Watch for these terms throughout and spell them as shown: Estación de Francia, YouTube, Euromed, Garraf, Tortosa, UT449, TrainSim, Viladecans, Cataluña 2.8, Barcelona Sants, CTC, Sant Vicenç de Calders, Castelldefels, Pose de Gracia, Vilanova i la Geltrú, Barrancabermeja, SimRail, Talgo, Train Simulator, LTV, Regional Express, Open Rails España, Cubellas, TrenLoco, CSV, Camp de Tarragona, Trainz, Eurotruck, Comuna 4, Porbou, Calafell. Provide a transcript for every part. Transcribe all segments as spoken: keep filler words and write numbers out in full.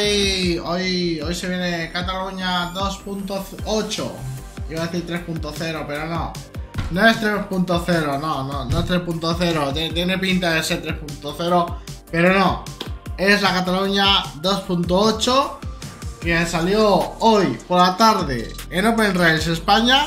hoy, hoy, hoy se viene Cataluña dos punto ocho. Iba a decir tres punto cero, pero no. No es tres punto cero, no, no, no es tres punto cero. Tiene pinta de ser tres punto cero, pero no. Es la Cataluña dos punto ocho que salió hoy por la tarde en Open Rails España.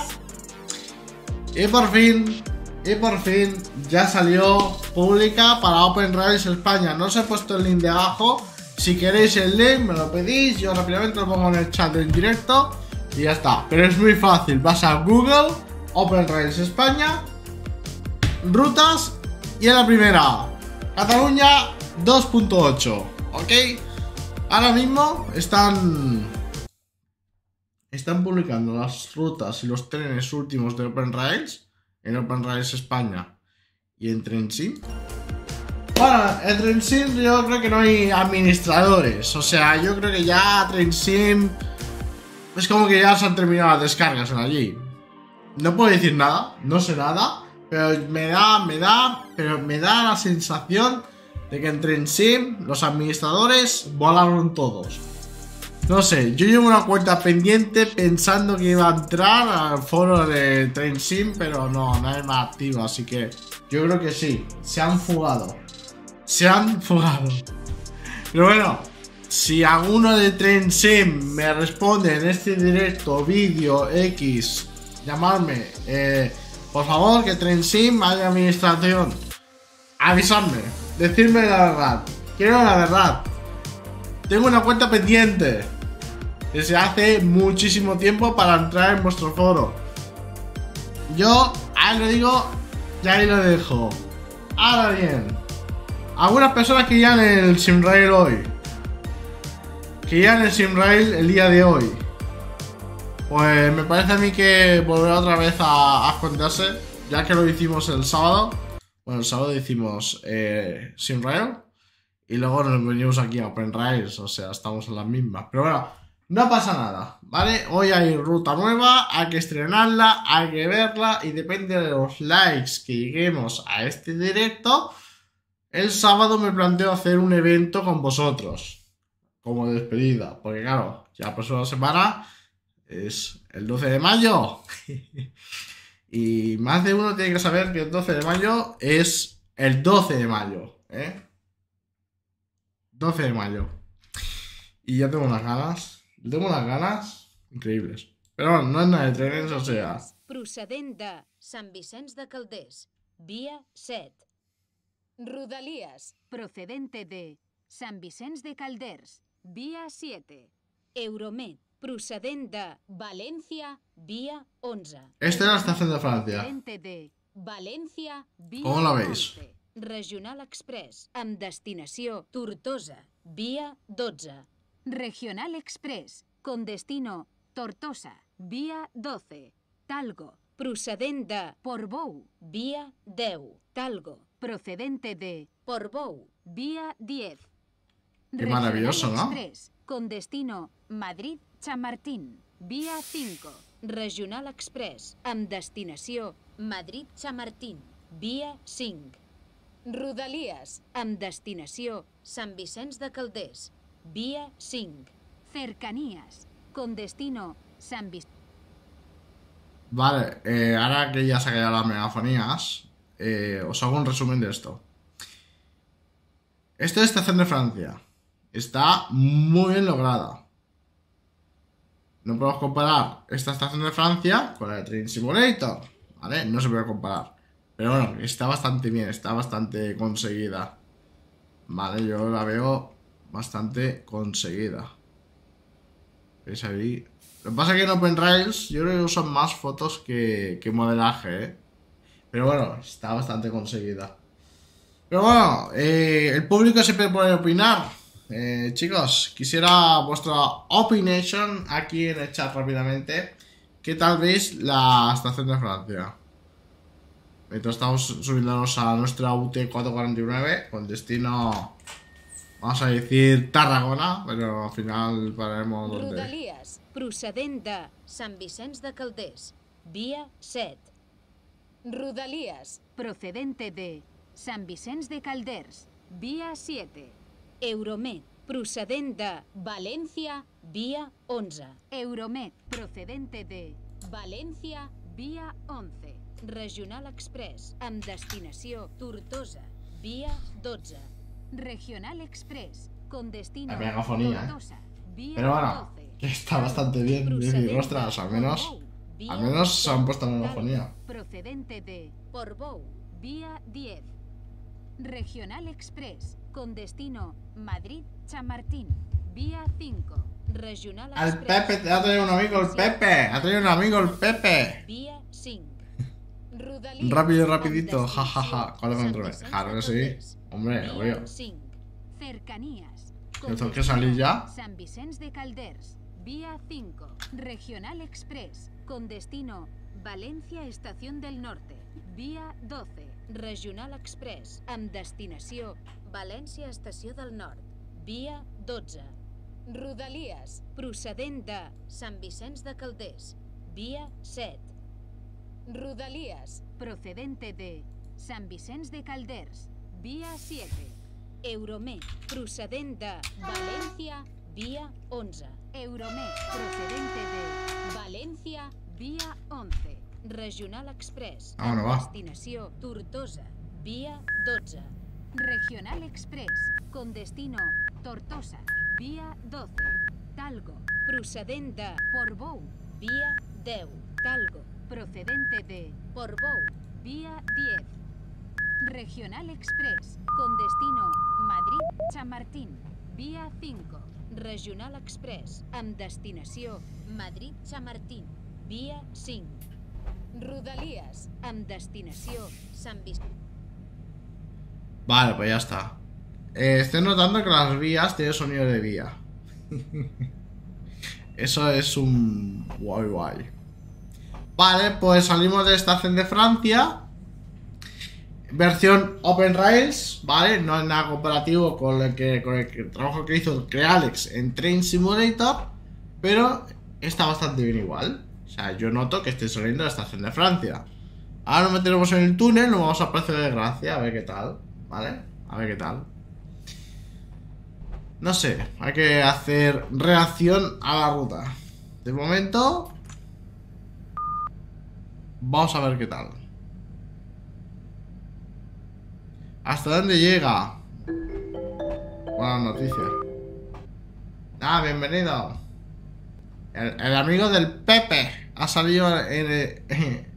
Y por fin, y por fin ya salió pública para Open Rails España. No os he puesto el link de abajo. Si queréis el link, me lo pedís. Yo rápidamente lo pongo en el chat en directo y ya está. Pero es muy fácil. Vas a Google, Open Rails España, rutas, y en la primera, Cataluña dos punto ocho. ¿Ok? Ahora mismo están... Están publicando las rutas y los trenes últimos de Open Rails en Open Rails España y en TrenSim. Bueno, en TrainSim yo creo que no hay administradores. O sea, yo creo que ya TrainSim es como que ya se han terminado las descargas en allí. No puedo decir nada, no sé nada, pero me da, me da, pero me da la sensación de que en TrainSim los administradores volaron todos. No sé, yo llevo una cuenta pendiente pensando que iba a entrar al foro de TrainSim, pero no, nadie más activo, así que yo creo que sí, se han fugado. Se han fugado. Pero bueno, si alguno de TrainSim me responde en este directo, vídeo, X, llamarme, eh, por favor, que TrainSim haya administración. Avisadme, decidme la verdad. Quiero la verdad. Tengo una cuenta pendiente desde hace muchísimo tiempo para entrar en vuestro foro. Yo ahí lo digo y ahí lo dejo. Ahora bien, algunas personas que irían en el SimRail hoy, que irían en el SimRail el día de hoy, pues me parece a mí que volverá otra vez a, a esconderse, ya que lo hicimos el sábado. Bueno, el sábado hicimos eh, SimRail y luego nos venimos aquí a Open Rails, o sea, estamos en las mismas. Pero bueno, no pasa nada, ¿vale? Hoy hay ruta nueva, hay que estrenarla, hay que verla, y depende de los likes que lleguemos a este directo, el sábado me planteo hacer un evento con vosotros, como despedida, porque claro, ya la próxima semana es el doce de mayo. Y más de uno tiene que saber que el doce de mayo es el doce de mayo, ¿eh? doce de mayo. Y ya tengo unas ganas, tengo unas ganas increíbles. Pero bueno, no es nada de trenes, o sea... Procedent de Sant Vicenç de Calders, vía set. Rodalies, procedente de Sant Vicenç de Calders, vía siete. Euromed, procedente de Valencia, vía once. Esta es la Estación de Francia. Procedente de Valencia, vía ¿Cómo la veis? once. Regional Express, amb destinació Tortosa, vía doce. Regional Express, con destino Tortosa, vía doce. Talgo, procedent de Porbou, vía diez. Talgo, procedente de Porbou, vía diez. Qué maravilloso, ¿no? Regional Express, con destino Madrid-Chamartín, vía cinco. Regional Express, amb destinació Madrid-Chamartín, vía cinco. Rodalies, amb destinació Sant Vicenç de Calders, vía cinco. Cercanías, con destino Sant Vicenç. Vale, eh, ahora que ya se ha quedado las megafonías, eh, os hago un resumen de esto. Esta es Estación de Francia. Está muy bien lograda. No podemos comparar esta Estación de Francia con la de Train Simulator, ¿vale? No se puede comparar. Pero bueno, está bastante bien, está bastante conseguida. Vale, yo la veo bastante conseguida. ¿Veis ahí? Lo que pasa es que en Open Rails yo creo que usan más fotos que, que modelaje, ¿eh? Pero bueno, está bastante conseguida. Pero bueno, eh, el público siempre puede opinar. Eh, chicos, quisiera vuestra opinión aquí en el chat rápidamente. ¿Qué tal veis la Estación de Francia? Entonces estamos subiéndonos a nuestra U T cuatro cuatro nueve con destino, vamos a decir, Tarragona, pero al final pararemos donde... Rodalies, procedent de Sant Vicenç de Calders, vía siete. Rodalies, procedente de Sant Vicenç de Calders, vía siete. Euromed, procedent de València, via onze. Euromed, procedente de València, via onze. Regional Express, amb destinació Tortosa, via dotze. Regional Express, con destino Tortosa, vía doce. Pero bueno, que está bastante bien, Bibi. Ostras, al menos, al menos se han puesto en monofonía. Procedente de Porbou, vía diez. Regional Express, con destino Madrid-Chamartín, vía cinco. Regional Express. ¡El Pepe! ¡Te ha traído un amigo el Pepe! ¡Ha traído un amigo el Pepe! Vía cinco. Rodalies, rápido, rapidito, jajaja. Ja, ja. ¿Cuál es el revés? Claro que sí. Hombre, obvio. Cercanías. Yo tengo que salir ya. Sant Vicenç de Calders, vía cinco. Regional Express, con destino Valencia Estación del Norte, vía doce. Regional Express, amb destinació València Estació del Nord, vía dotze. Rodalies, procedent de Sant Vicenç de Calders, vía set. Rodalies, procedente de Sant Vicenç de Calders, vía siete. Euromed, procedent de València, vía onze. Euromed, procedente de València, vía once. Regional Express, ah, no, destinació Tortosa, vía dotze. Regional Express, con destino Tortosa, vía doce. Talgo, procedent de Porbou, vía deu. Talgo, procedente de Porbou, vía diez. Regional Express, con destino Madrid-Chamartín, vía cinco. Regional Express, amb destinació Madrid-Chamartín, vía cinc. Rodalies, amb destinació Sant Vicenç. Vale, pues ya está. Eh, estoy notando que las vías tienen sonido de vía. Eso es un guay guay. Vale, pues salimos de Estación de Francia. Versión Open Rails, ¿vale? No es nada comparativo con el, que, con el, que, el trabajo que hizo Crealex en Train Simulator, pero está bastante bien igual. O sea, yo noto que estoy saliendo de Estación de Francia. Ahora nos metemos en el túnel, nos vamos a Pose de Gracia, a ver qué tal, ¿vale? A ver qué tal. No sé, hay que hacer reacción a la ruta. De momento... vamos a ver qué tal. ¿Hasta dónde llega? Buenas noticias. Ah, bienvenido. El, el amigo del Pepe ha salido en el...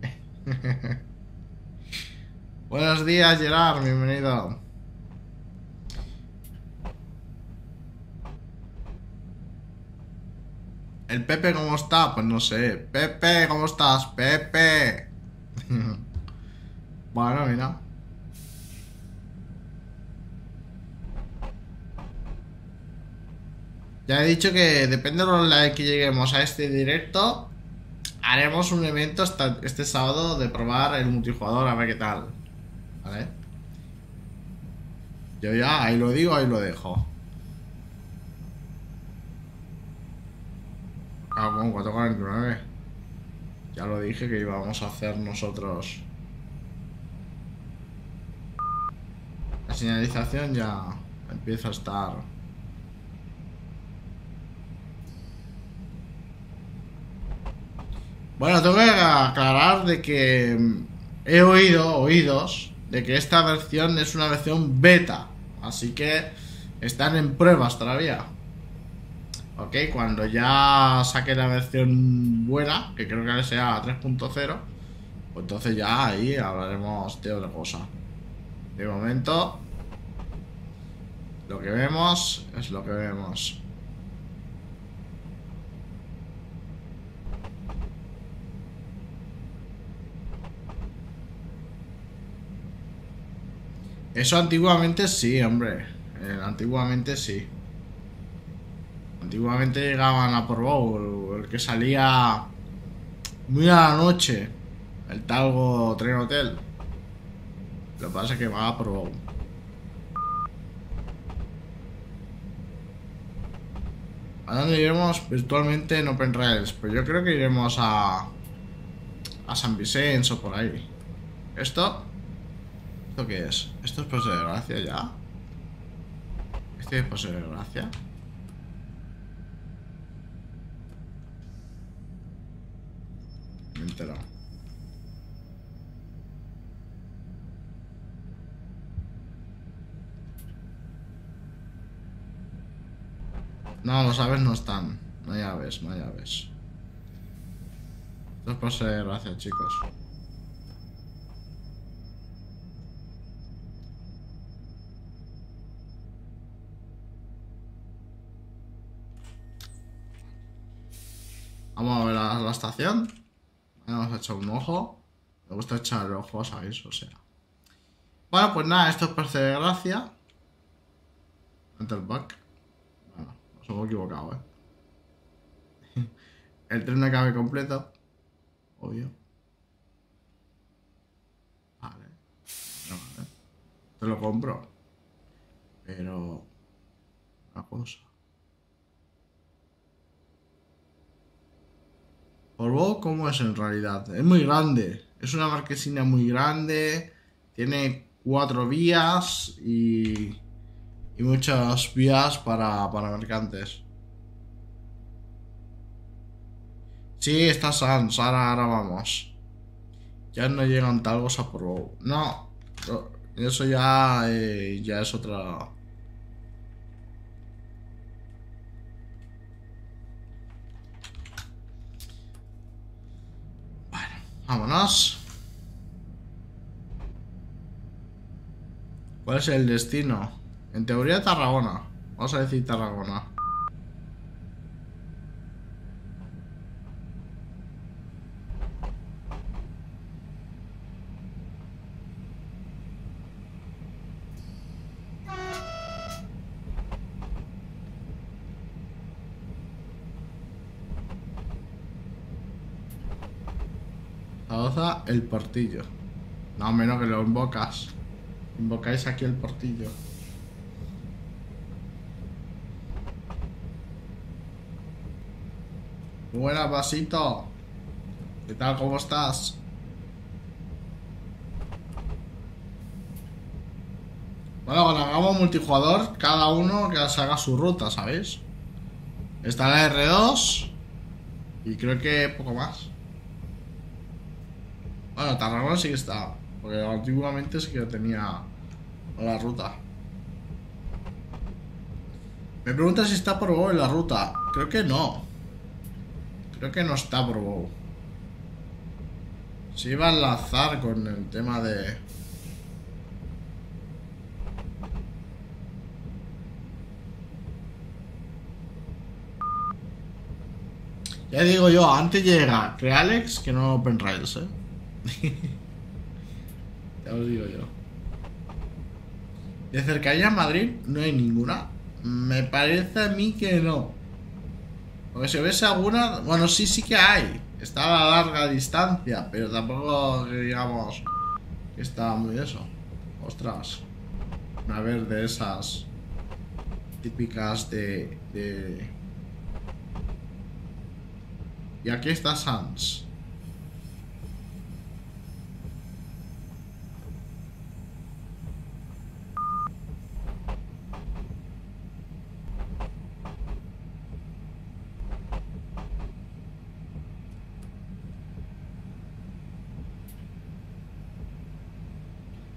Buenos días, Gerard, bienvenido. El Pepe, ¿cómo está? Pues no sé. Pepe, ¿cómo estás? Pepe. Bueno, mira. Ya he dicho que depende de los likes que lleguemos a este directo, haremos un evento hasta este sábado de probar el multijugador, a ver qué tal. ¿Vale? Yo ya, ahí lo digo, ahí lo dejo. Ah, con cuatro cuarenta y nueve. Ya lo dije que íbamos a hacer nosotros. La señalización ya empieza a estar. Bueno, tengo que aclarar de que he oído, oídos, de que esta versión es una versión beta. Así que están en pruebas todavía. Ok, cuando ya saque la versión buena, que creo que sea tres punto cero, pues entonces ya ahí hablaremos de otra cosa. De momento, lo que vemos es lo que vemos. Eso antiguamente sí, hombre. Eh, antiguamente sí. Antiguamente llegaban a Porbou, el que salía muy a la noche, el Talgo Tren Hotel. Lo que pasa es que va a Porbou. ¿A dónde iremos virtualmente en Open Rails? Pues yo creo que iremos a a Sant Vicenç o por ahí. ¿Esto? ¿Esto qué es? ¿Esto es Pose de Gracia ya? Dice Pose de Gracia. Me he enterado. No, los aves no están. No hay aves, no hay aves. Esto es Pose de Gracia, chicos. Vamos a ver la, la estación. Hemos echado un ojo. Me gusta echar ojos a eso, o sea. Bueno, pues nada, esto es Pose de Gracia. Enter back. Bueno, nos hemos equivocado, eh. El tren no cabe completo. Obvio. Vale. No, vale. Te lo compro. Pero... una cosa. Porbou, ¿cómo es en realidad? Es muy grande. Es una marquesina muy grande. Tiene cuatro vías y, y muchas vías para, para mercantes. Sí, está San. Sara, ahora vamos. Ya no llegan Talgos a Porbou. No. Eso ya, eh, ya es otra... Vámonos. ¿Cuál es el destino? En teoría Tarragona. Vamos a decir Tarragona. El portillo. No, menos que lo invocas. Invocáis aquí el portillo. Buenas, Vasito. ¿Qué tal? ¿Cómo estás? Bueno, cuando hagamos multijugador, cada uno que se haga su ruta, ¿sabéis? Está la R dos. Y creo que poco más. Bueno, Tarragona sí que está, porque antiguamente sí que tenía la ruta. Me preguntas si está Porbou en la ruta. Creo que no. Creo que no está Porbou. Se iba a enlazar con el tema de... Ya digo yo, antes llega Crealex que no Open Rails, eh. Ya os digo yo. De cercanía a Madrid no hay ninguna. Me parece a mí que no. Porque si hubiese alguna... Bueno, sí, sí que hay. Está a la larga distancia, pero tampoco digamos que está muy eso. Ostras. Una vez de esas típicas de... de... Y aquí está Sans.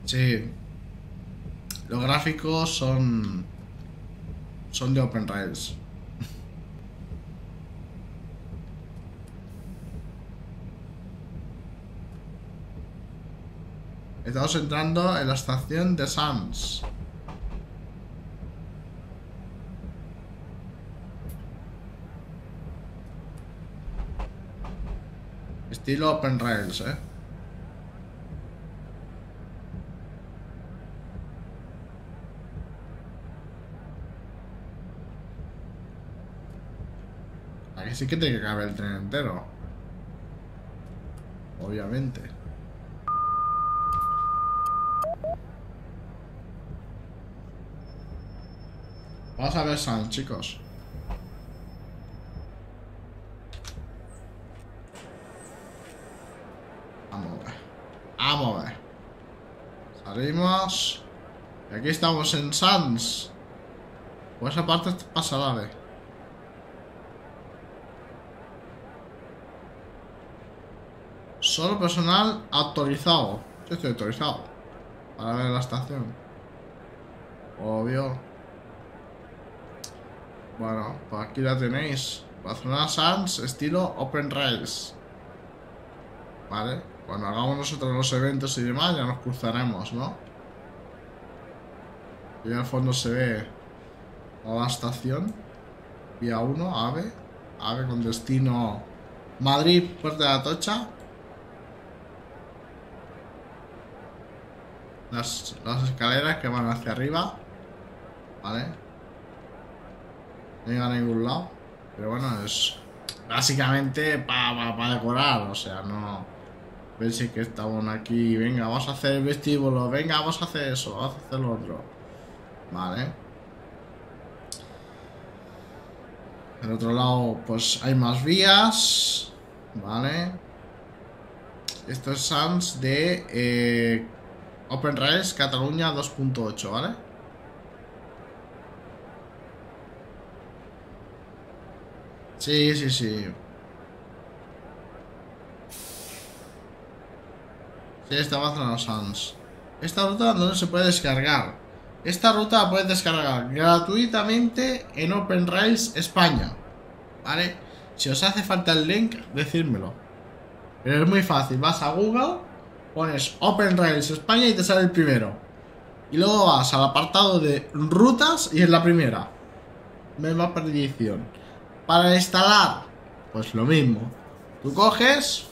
Sí, los gráficos son son de Open Rails. Estamos entrando en la estación de Sans. Estilo Open Rails, eh. Sí que te cabe el tren entero. Obviamente. Vamos a ver Sans, chicos. Vamos a ver. Vamos a ver. Salimos. Y aquí estamos en Sans. Por esa parte pasa el AVE. Solo personal autorizado. Yo estoy autorizado para ver la estación. Obvio. Bueno, pues aquí la tenéis. Barcelona Sants, estilo Open Rails. Vale, cuando hagamos nosotros los eventos y demás ya nos cruzaremos, ¿no? Y al fondo se ve la estación. Vía uno, AVE. AVE con destino Madrid, Puerta de Atocha. Las, las escaleras que van hacia arriba. Vale. No llegan a ningún lado. Pero bueno, es básicamente para pa, pa decorar. O sea, no pensé que estaban aquí. Venga, vamos a hacer el vestíbulo. Venga, vamos a hacer eso. Vamos a hacer lo otro. Vale. Del otro lado, pues hay más vías. Vale. Esto es Sans de... Eh, Open Rails Cataluña dos punto ocho, ¿vale? Sí, sí, sí. Sí, esta va a los Sans. Esta ruta no se puede descargar. Esta ruta la puedes descargar gratuitamente en Open Rails España, ¿vale? Si os hace falta el link, decídmelo. Pero es muy fácil, vas a Google... Pones Open Rails España y te sale el primero. Y luego vas al apartado de rutas y es la primera. Misma predicción. Para instalar, pues lo mismo. Tú coges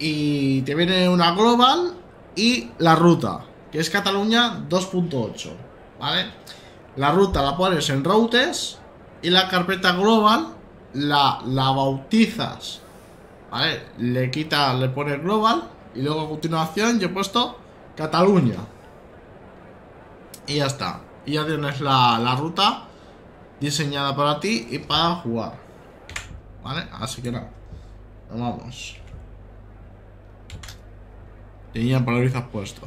y te viene una global y la ruta, que es Cataluña dos punto ocho. ¿Vale? La ruta la pones en routes y la carpeta global la, la bautizas. Vale, le quita, le pone global. Y luego a continuación yo he puesto Cataluña. Y ya está. Y ya tienes la, la ruta diseñada para ti y para jugar. Vale, así que nada, vamos. Tenía parabrisas puesto.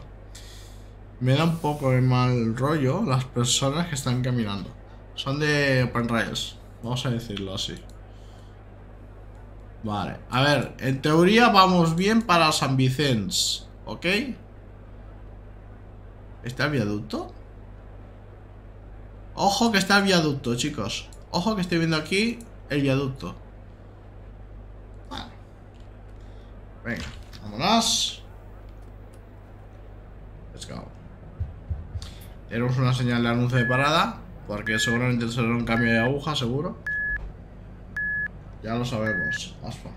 Me da un poco de mal rollo las personas que están caminando. Son de Open Rails, vamos a decirlo así. Vale, a ver, en teoría vamos bien para Sant Vicenç, ¿ok? ¿Está el viaducto? Ojo que está el viaducto, chicos. Ojo que estoy viendo aquí el viaducto. Vale. Venga, vámonos. Let's go. Tenemos una señal de anuncio de parada, porque seguramente será un cambio de aguja, seguro. Ya lo sabemos, ASFA.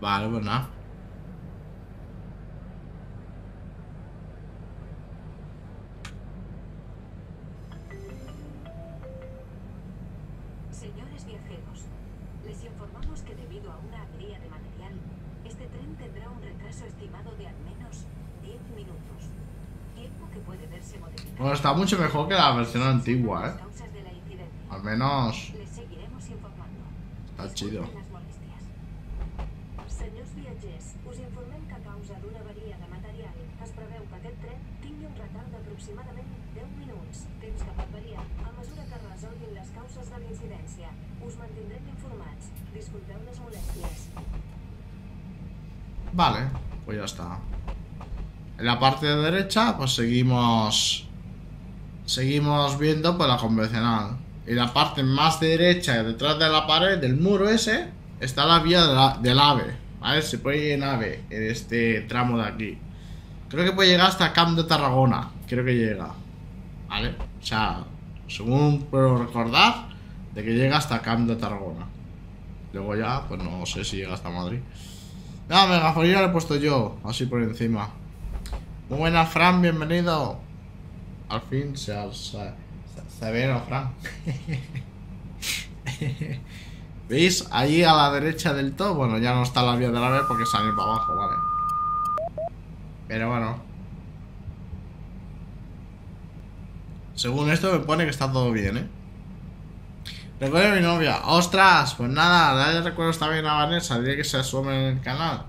Vale, pues nada. Señores viajeros, les informamos que debido a una avería de material, este tren tendrá un retraso estimado de al menos diez minutos. Tiempo que puede verse modificado. Bueno, está mucho mejor que la versión antigua, ¿eh? Al menos. Les seguiremos informando. Está chido. Senyors viatgers, us informem que a causa d'una avaria de material es preveu que aquest tren tingui un retard d'aproximadament deu minuts, temps que pot variar a mesura que resolguin les causes de l'incidència. Us mantindrem informats. Disculpeu les molèsties. Vale, pues ya está. En la parte de derecha, pues seguimos Seguimos viendo pues la convencional. Y la parte más derecha, detrás de la pared, del muro ese, está la vía de la, del AVE. Vale, se puede ir en AVE, en este tramo de aquí. Creo que puede llegar hasta Camp de Tarragona. Creo que llega. Vale, o sea, según puedo recordar, de que llega hasta Camp de Tarragona. Luego ya, pues no sé si llega hasta Madrid. No, megafonía lo he puesto yo, así por encima. Muy buena, Fran, bienvenido. Al fin se, se, se ve a Fran. ¿Veis? Ahí a la derecha del todo. Bueno, ya no está la vía de la vez porque sale para abajo, vale. Pero bueno. Según esto me pone que está todo bien, ¿eh? Recuerdo a mi novia. ¡Ostras! Pues nada, dale recuerdos también a Vanessa. Dile que se asome en el canal.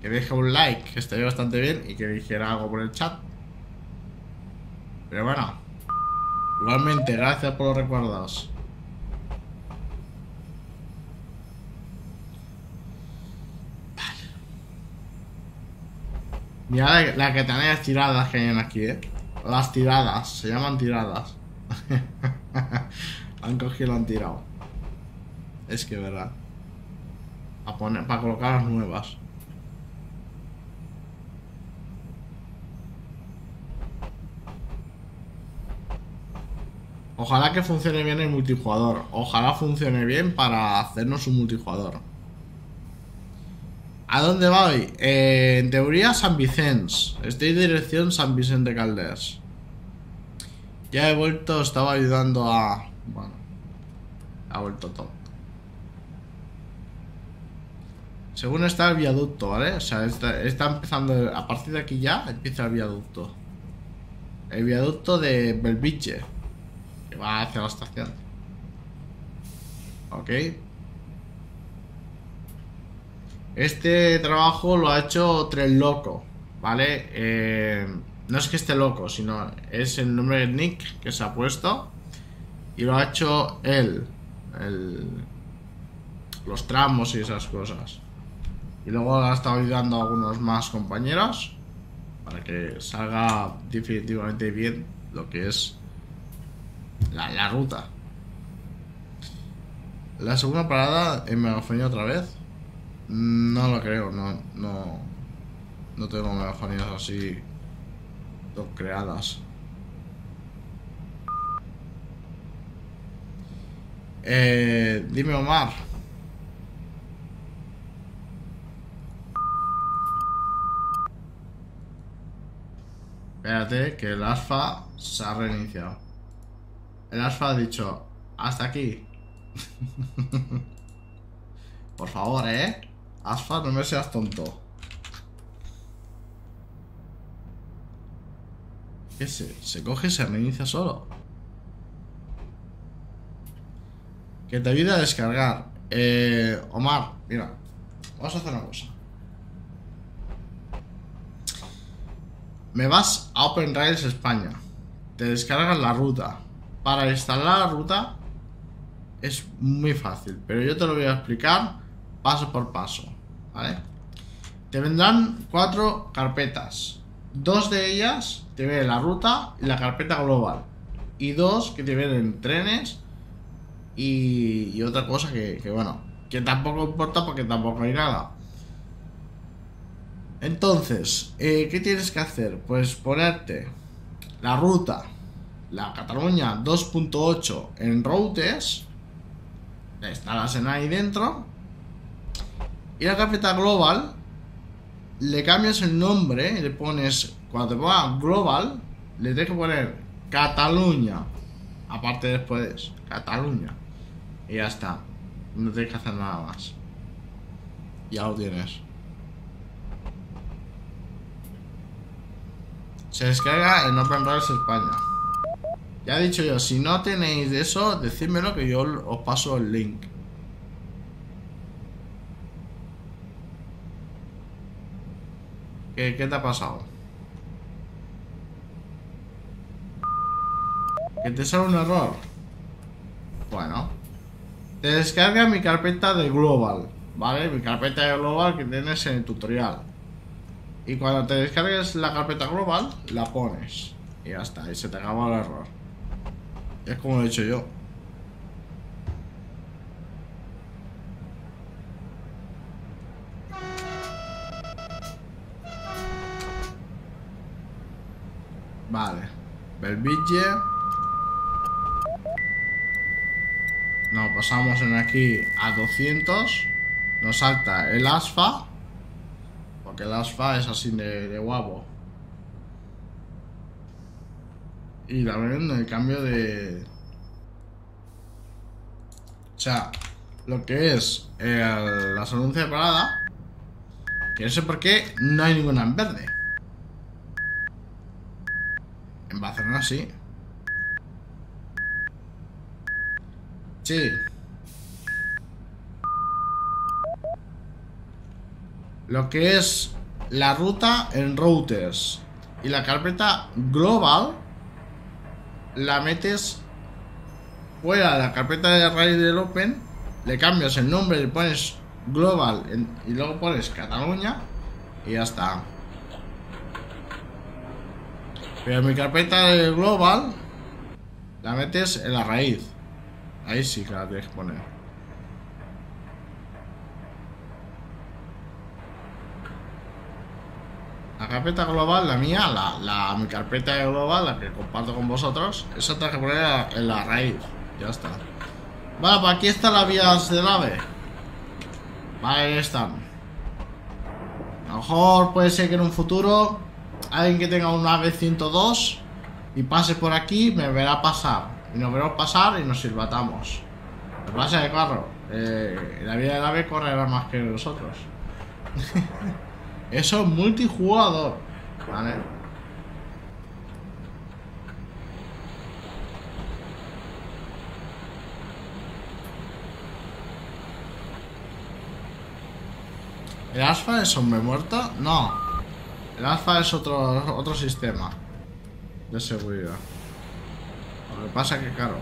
Que deje un like, que estaría bastante bien. Y que dijera algo por el chat. Pero bueno. Igualmente, gracias por los recuerdos. Vale. Mira la, la que tenéis tiradas que hay aquí, eh. Las tiradas, se llaman tiradas. Han cogido y lo han tirado. Es que verdad. A poner, para colocar las nuevas. Ojalá que funcione bien el multijugador. Ojalá funcione bien para hacernos un multijugador. ¿A dónde va hoy? Eh, en teoría Sant Vicenç. Estoy en dirección Sant Vicenç de Calders. Ya he vuelto, estaba ayudando a... Bueno, ha vuelto todo. Según está el viaducto, ¿vale? O sea, está, está empezando... A partir de aquí ya empieza el viaducto. El viaducto de Belviche. Que va hacia la estación. Ok. Este trabajo lo ha hecho TrenLoco, ¿vale? Eh, no es que esté loco, sino es el nombre de Nick que se ha puesto. Y lo ha hecho él. El, los tramos y esas cosas. Y luego ha estado ayudando a algunos más compañeros. Para que salga definitivamente bien lo que es la, la ruta. La segunda parada en megafonía otra vez. No lo creo, no, no, no tengo megafonías así creadas. Eh, dime Omar. Espérate que el ASFA se ha reiniciado. El ASFA ha dicho, hasta aquí. Por favor, eh. ASFA, no me seas tonto. ¿Qué se, se coge y se reinicia solo? Que te ayude a descargar. Eh, Omar, mira. Vamos a hacer una cosa. Me vas a Open Rails España. Te descargas la ruta. Para instalar la ruta es muy fácil, pero yo te lo voy a explicar paso por paso, ¿vale? Te vendrán cuatro carpetas. Dos de ellas te viene la ruta y la carpeta global. Y dos que te vienen trenes y, y otra cosa que, que, bueno, que tampoco importa porque tampoco hay nada. Entonces, eh, ¿qué tienes que hacer? Pues ponerte la ruta, la Cataluña dos punto ocho en routes. La instalas en ahí dentro. Y la carpeta global, le cambias el nombre y le pones, cuando te ponga global, le tienes que poner Cataluña. Aparte después, Cataluña. Y ya está. No tienes que hacer nada más. Ya lo tienes. Se descarga en Open Rails España. Ya he dicho yo, si no tenéis de eso, decídmelo que yo os paso el link. ¿Qué, qué te ha pasado? ¿Que te sale un error? Bueno. Te descarga mi carpeta de global, ¿vale? Mi carpeta de global que tienes en el tutorial. Y cuando te descargues la carpeta global, la pones. Y ya está, y se te acaba el error. Es como lo he hecho yo. Vale, Belviche. Nos pasamos en aquí a doscientos. Nos salta el ASFA. Porque el ASFA es así de, de guapo. Y también el cambio de... O sea, lo que es el, las anuncios de parada. Que no sé por qué no hay ninguna en verde. En Barcelona sí. Sí. Lo que es la ruta en routers y la carpeta global la metes fuera de la carpeta de raíz del Open, le cambias el nombre, le pones global en, y luego pones Cataluña y ya está. Pero mi carpeta de global la metes en la raíz. Ahí sí que la tienes que poner. La carpeta global, la mía, la, la mi carpeta de global, la que comparto con vosotros, esa tengo que poner en la raíz. Ya está. Vale, pues aquí están las vías del AVE. Vale, ahí están. A lo mejor puede ser que en un futuro alguien que tenga un AVE ciento dos y pase por aquí, me verá pasar. Y nos veremos pasar y nos silbatamos. Lo que pasa es que, claro, eh, la vida del AVE correrá más que nosotros. Eso es multijugador. Vale. ¿El ASFA es hombre muerto? No. El ASFA es otro, otro sistema de seguridad. Lo que pasa es que, claro,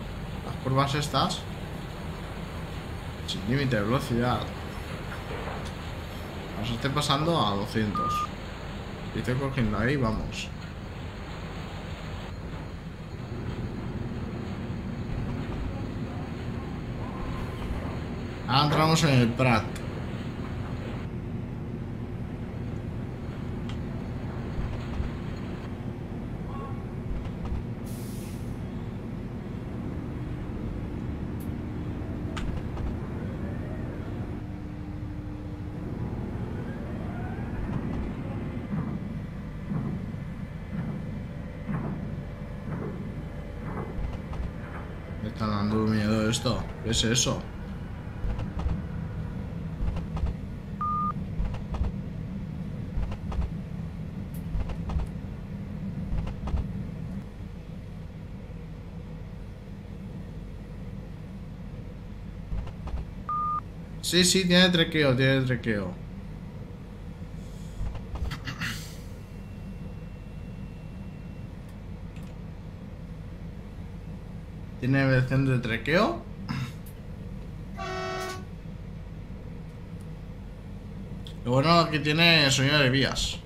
las curvas estas, sin límite de velocidad, nos esté pasando a doscientos. Y estoy cogiendo ahí, vamos. Ahora entramos en el Prat. Esto, ¿qué es eso? Sí, sí, tiene trequeo, tiene trequeo. Tiene versión de trequeo. Lo bueno es que tiene sonido de vías.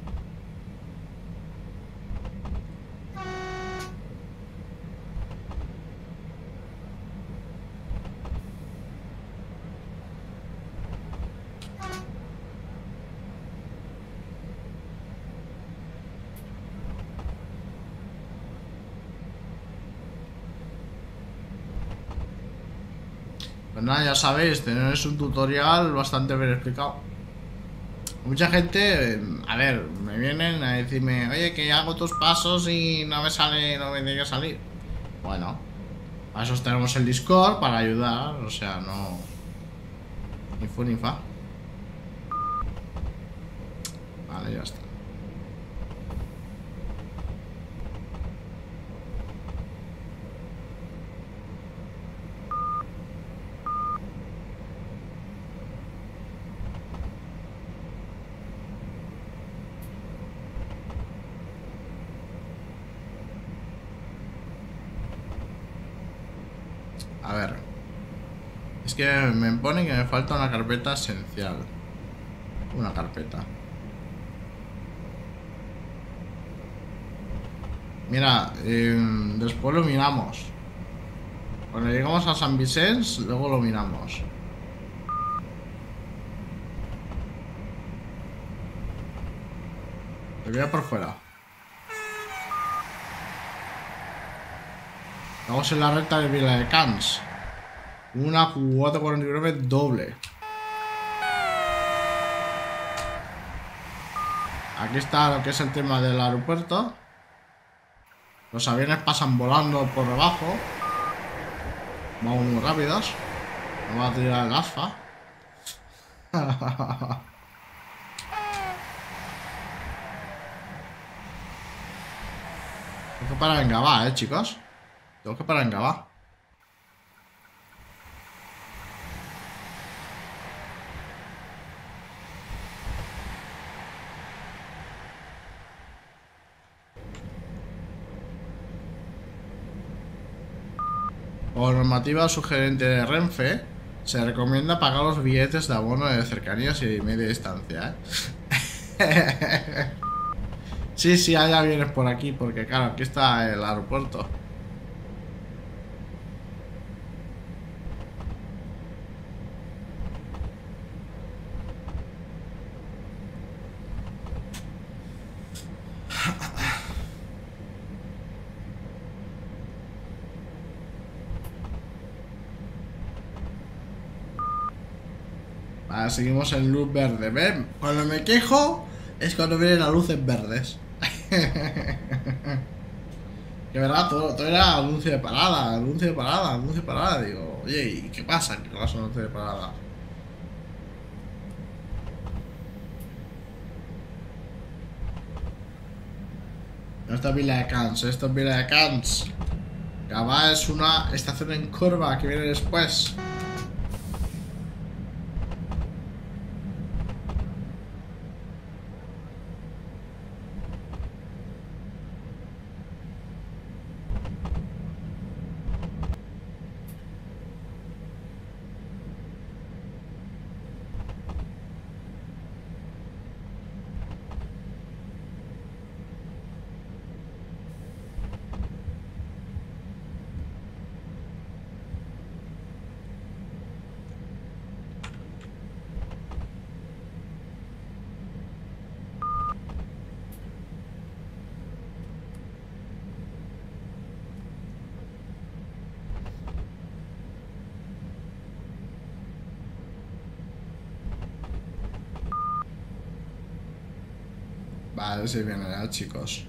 Nada, ya sabéis, tenéis un tutorial bastante bien explicado. Mucha gente, a ver, me vienen a decirme, oye, que hago tus pasos y no me sale, no me tiene que salir. Bueno, para eso tenemos el Discord, para ayudar, o sea, no... Ni fu ni fa. Vale, ya está. A ver, es que me pone que me falta una carpeta esencial. Una carpeta. Mira, eh, después lo miramos. Cuando llegamos a Sant Vicenç, luego lo miramos. Te voy a por fuera. Vamos en la recta de Viladecans. Una U T cuatro cuarenta y nueve doble. Aquí está lo que es el tema del aeropuerto. Los aviones pasan volando por debajo. Vamos muy rápidos. No va a tirar el ASFA. Tengo que parar en Gavá, eh, chicos. Tengo que parar en Gavá. o normativa sugerente de Renfe, se recomienda pagar los billetes de abono de cercanías y media distancia, ¿eh? Sí, sí, allá vienes por aquí, porque claro, aquí está el aeropuerto. Vale, seguimos en luz verde. ¿Ven? Cuando me quejo es cuando vienen las luces verdes. Que verdad, todo, todo era anuncio de parada, anuncio de parada, anuncio de parada. Digo, oye, ¿y qué pasa? ¿Qué pasa anuncio de parada? No, esto es Viladecans, esto es Viladecans. Gabá es una estación en curva que viene después. Vale, si vienen ya, chicos.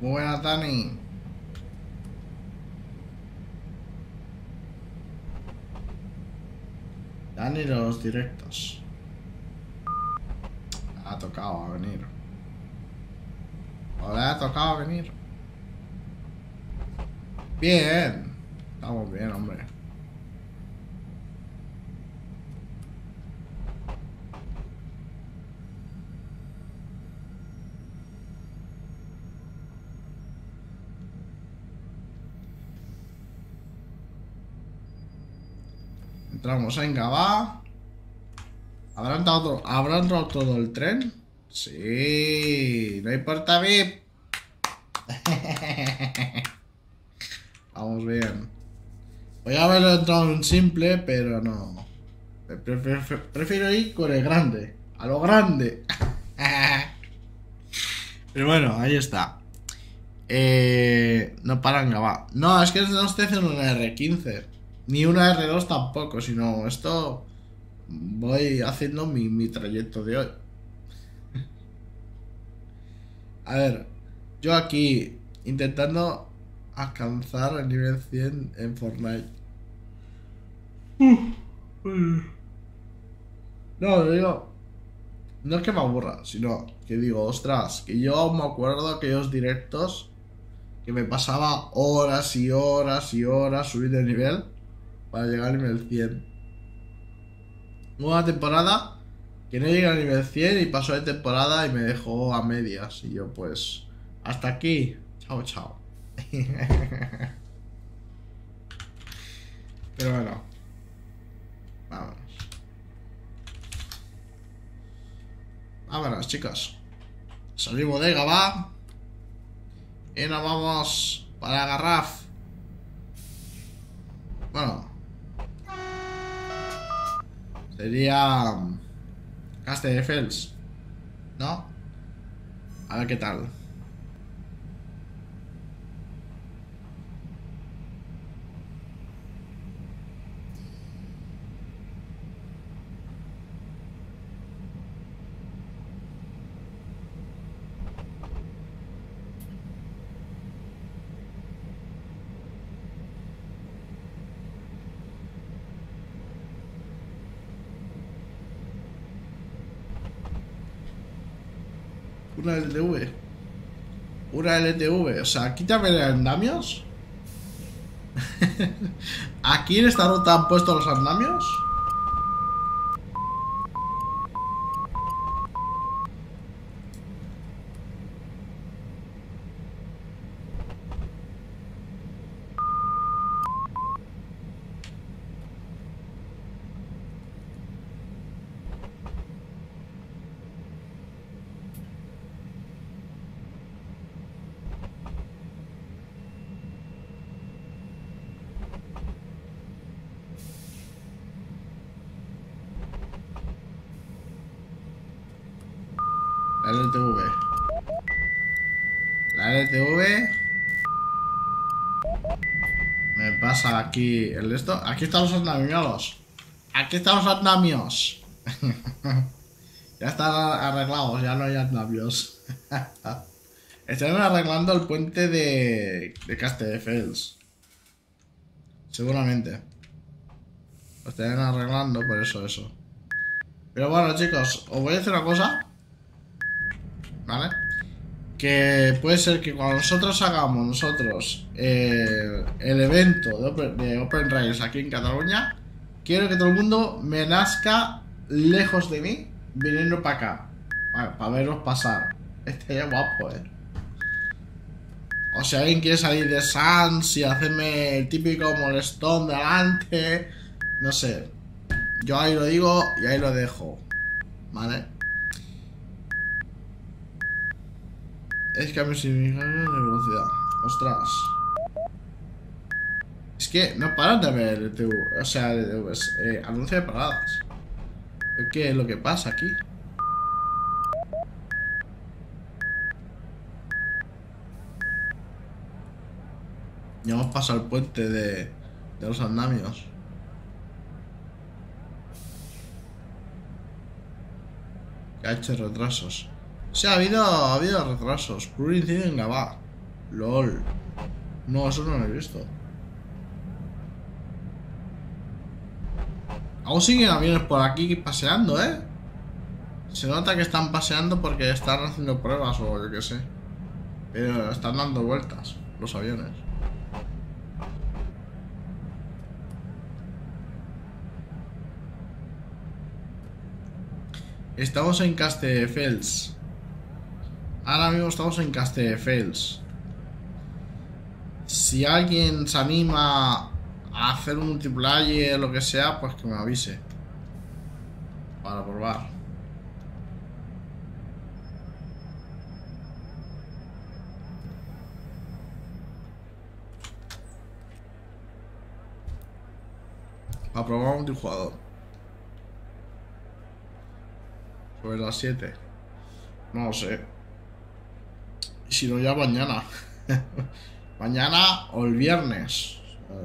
Buena, Dani. Dani, los directos. Ha tocado a venir. O le ha tocado a venir. Bien. Estamos bien, hombre. Entramos en Gabá. ¿Habrá entrado, ¿Habrá entrado todo el tren? Sí, no importa, V I P. Vamos bien. Voy a haberlo entrado en simple, pero no. Prefiero, prefiero ir con el grande. A lo grande. Pero bueno, ahí está. Eh, no para en Gabá. No, es que no estoy haciendo una R quince. Ni una R dos tampoco, sino esto voy haciendo mi, mi trayecto de hoy. A ver, yo aquí intentando alcanzar el nivel cien en Fortnite. No, lo digo, no es que me aburra, sino que digo, ostras, que yo me acuerdo aquellos directos que me pasaba horas y horas y horas subiendo el nivel. Para llegar al nivel cien. Nueva temporada que no llega al nivel cien y pasó de temporada y me dejó a medias. Y yo pues, hasta aquí. Chao, chao. Pero bueno. Vámonos. Vámonos, chicos. Salimos de Gabá. Y nos vamos para Garraf. Bueno. Sería Castelldefels, ¿no? A ver qué tal. Una L T V. Una L T V. O sea, quítame los andamios. ¿Aquí en esta ruta han puesto los andamios? Aquí el esto, aquí están los andamios. Aquí están los andamios. Ya están arreglados, ya no hay andamios. Están arreglando el puente de, de Castelldefels. Seguramente. Lo están arreglando por eso, eso. Pero bueno, chicos, os voy a decir una cosa. ¿Vale? Que puede ser que cuando nosotros hagamos nosotros eh, el evento de Open, de Open Rails aquí en Cataluña, quiero que todo el mundo me nazca lejos de mí, viniendo para acá, vale, para veros pasar. Este es guapo, eh. O si alguien quiere salir de Sans y hacerme el típico molestón de delante, no sé. Yo ahí lo digo y ahí lo dejo, ¿vale? Es que a mí se me cae de velocidad. Ostras. Es que no paran de ver el T V. O sea, eh, anuncio de paradas. ¿Qué es lo que pasa aquí? Ya hemos pasado el puente de, de los andamios. Que ha hecho retrasos. O sea, ha habido, ha habido retrasos. Por un incendio en Gavá. LOL. No, eso no lo he visto. Aún siguen aviones por aquí paseando, ¿eh? Se nota que están paseando porque están haciendo pruebas o yo qué sé. Pero están dando vueltas los aviones. Estamos en Castelldefels. Ahora mismo estamos en Castelldefels. Si alguien se anima a hacer un multiplayer, lo que sea, pues que me avise. Para probar. Para probar un multijugador. Sobre las siete. No lo sé. Si no, ya mañana. Mañana o el viernes.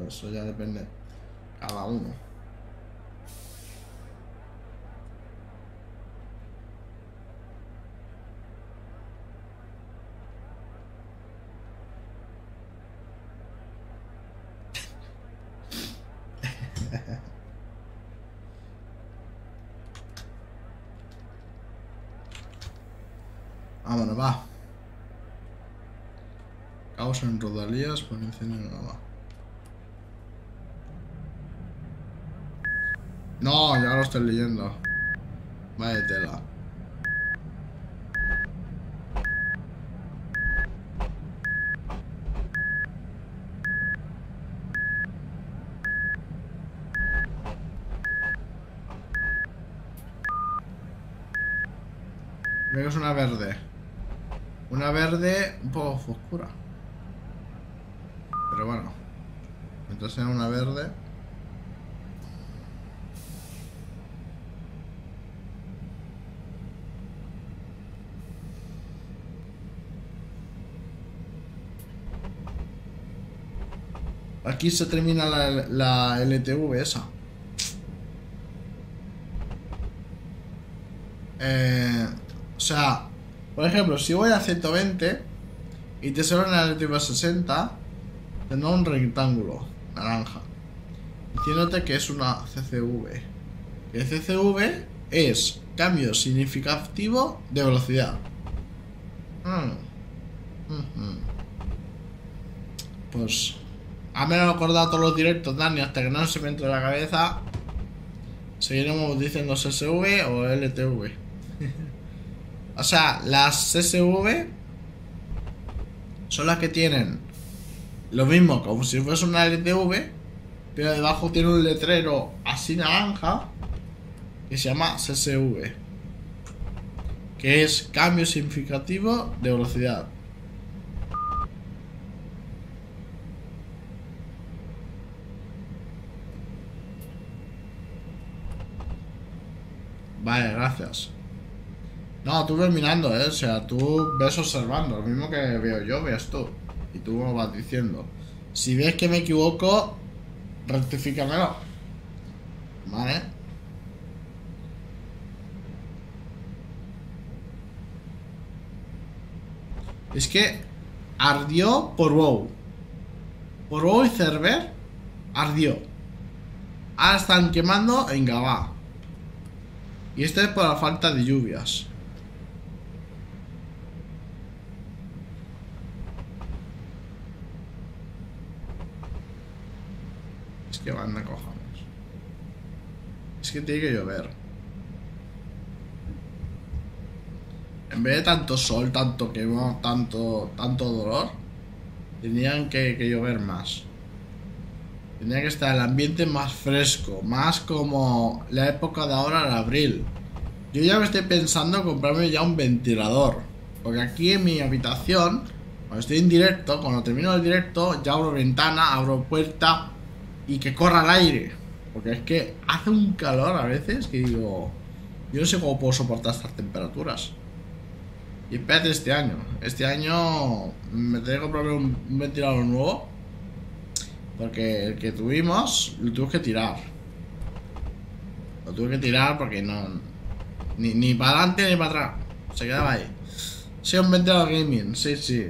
Eso ya depende. Cada uno. Vámonos, va. Caos en Rodalies por incendio en Gavá. No, ya lo estoy leyendo. Vaya tela. Creo que es una verde. Una verde un poco oscura. Pero bueno, mientras sea una verde. Aquí se termina la, la L T V esa. Eh, o sea, por ejemplo, si voy a ciento veinte y te sale una L T V a sesenta. Tendrá un rectángulo naranja diciéndote que es una C C V. El C C V es cambio significativo de velocidad. Mm. Mm-hmm. Pues a menos recordado todos los directos, Dani, hasta que no se me entre la cabeza. Seguiremos diciendo C S V o L T V. O sea, las C S V son las que tienen lo mismo, como si fuese una L T V, pero debajo tiene un letrero así naranja que se llama C S V, que es cambio significativo de velocidad. Vale, gracias. No, tú ves mirando, eh. O sea, tú ves observando. Lo mismo que veo yo, veas tú. Y tú me vas diciendo. Si ves que me equivoco, rectifícamelo. Vale. Es que ardió Porbou. Porbou y Cerver ardió. Ahora están quemando en Gavá. Y esto es por la falta de lluvias. Es que van a cojones. Es que tiene que llover. En vez de tanto sol, tanto quemón, tanto, tanto dolor, tenían que, que llover más. Tenía que estar el ambiente más fresco, más como la época de ahora en abril. Yo ya me estoy pensando en comprarme ya un ventilador, porque aquí en mi habitación, cuando estoy en directo, cuando termino el directo, ya abro ventana, abro puerta y que corra el aire. Porque es que hace un calor a veces que digo, yo no sé cómo puedo soportar estas temperaturas. Y espérate este año, este año me tengo que comprarme un, un ventilador nuevo. Porque el que tuvimos, lo tuve que tirar. Lo tuve que tirar porque no... Ni, ni para adelante ni para atrás. Se quedaba ahí. Sí, un ventilador gaming, sí, sí.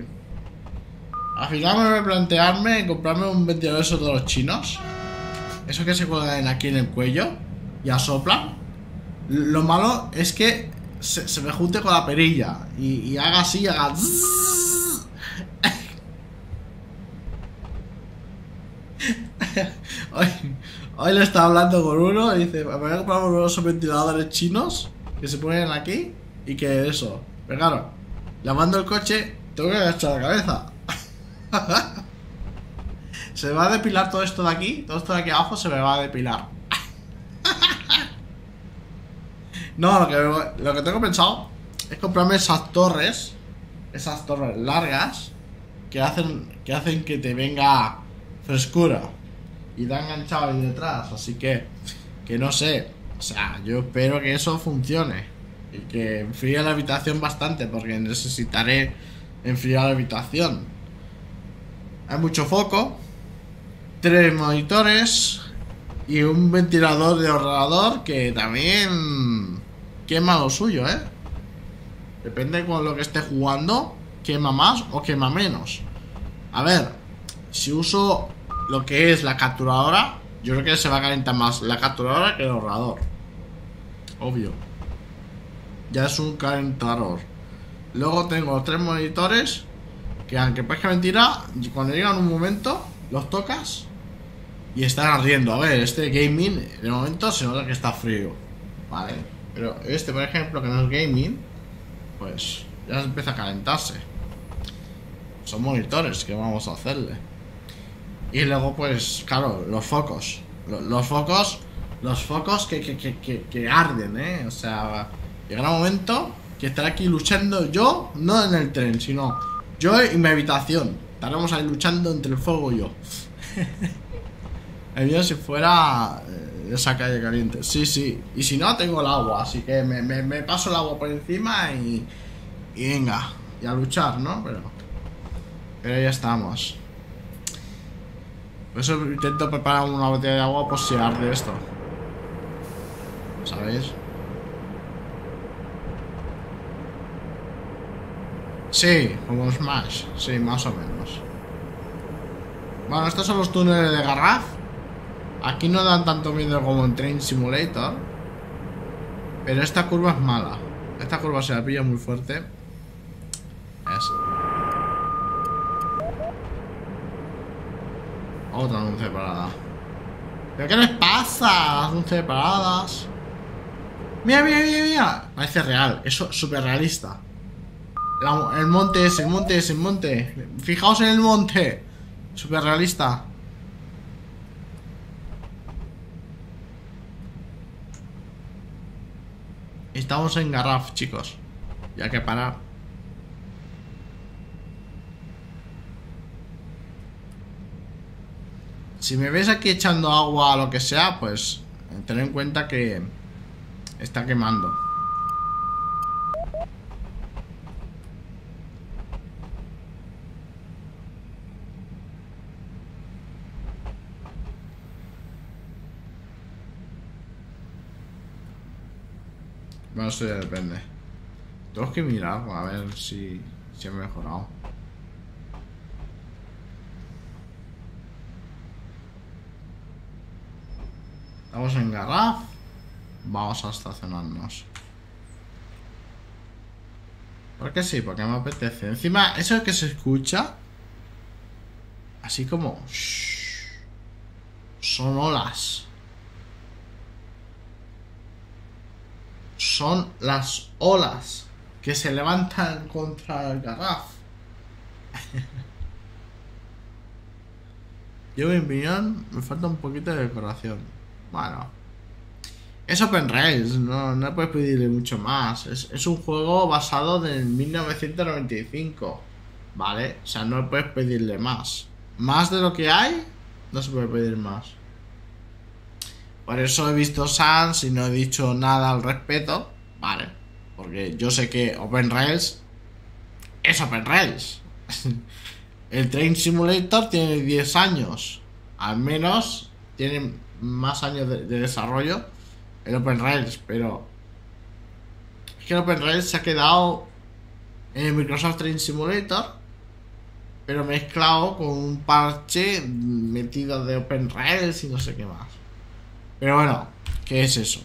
Al final me voy a plantearme comprarme un ventilador de esos de los chinos. Esos que se cuelgan aquí en el cuello y asoplan. Lo malo es que se, se me junte con la perilla. Y, y haga así, y haga... Zzzz. Hoy, hoy le estaba hablando con uno y dice, me voy a comprar unos ventiladores chinos que se ponen aquí y que eso. Pero claro, lavando el coche, tengo que agachar la cabeza. Se me va a depilar todo esto de aquí, todo esto de aquí abajo se me va a depilar. No, lo que, lo que tengo pensado es comprarme esas torres, esas torres largas que hacen que, hacen que te venga frescura. Y da enganchado ahí detrás, así que que no sé, o sea, yo espero que eso funcione y que enfríe la habitación bastante, porque necesitaré enfriar la habitación. Hay mucho foco, tres monitores y un ventilador de ordenador que también quema lo suyo, eh. Depende con lo que esté jugando, quema más o quema menos. A ver, si uso lo que es la capturadora, yo creo que se va a calentar más la capturadora que el ahorrador. Obvio. Ya es un calentador. Luego tengo los tres monitores que, aunque parezca mentira, cuando llegan un momento, los tocas y están ardiendo. A ver, este gaming, de momento se nota que está frío, ¿vale? Pero este, por ejemplo, que no es gaming, pues ya empieza a calentarse. Son monitores, ¿qué vamos a hacerle? Y luego, pues, claro, los focos. Los, los focos, los focos que, que, que, que arden, ¿eh? O sea, llegará un momento que estaré aquí luchando yo, no en el tren, sino yo y mi habitación. Estaremos ahí luchando entre el fuego y yo. El mío si fuera esa calle caliente. Sí, sí. Y si no, tengo el agua, así que me, me, me paso el agua por encima y, y venga. Y a luchar, ¿no? Pero, pero ya estamos. Por eso intento preparar una botella de agua por si arde esto, ¿sabéis? Sí, como Smash, sí, más o menos. Bueno, estos son los túneles de Garraf. Aquí no dan tanto miedo como en Train Simulator. Pero esta curva es mala. Esta curva se la pilla muy fuerte. Otra de once paradas. ¿Pero qué les pasa a las once paradas? Mira, mira, mira, mira. Parece real, eso es súper realista. La, el monte es, el monte es, el monte. Fijaos en el monte. Súper realista. Estamos en Garraf, chicos. Ya que parar. Si me ves aquí echando agua o lo que sea, pues ten en cuenta que está quemando. Bueno, eso ya depende. Tengo que mirar a ver si, si ha mejorado. Estamos en Garraf. Vamos a estacionarnos. Porque sí, porque me apetece. Encima, eso que se escucha, así como shh, son olas. Son las olas que se levantan contra el Garraf. Yo, en mi opinión, me falta un poquito de decoración. Bueno, es Open Rails, no, no puedes pedirle mucho más. Es, es un juego basado en mil novecientos noventa y cinco, ¿vale? O sea, no puedes pedirle más. Más de lo que hay, no se puede pedir más. Por eso he visto Sans y no he dicho nada al respecto, ¿vale? Porque yo sé que Open Rails es Open Rails. El Train Simulator tiene diez años, al menos tiene más años de, de desarrollo el Open Rails, pero es que el Open Rails se ha quedado en el Microsoft Train Simulator, pero mezclado con un parche metido de Open Rails y no sé qué más. Pero bueno, ¿qué es eso?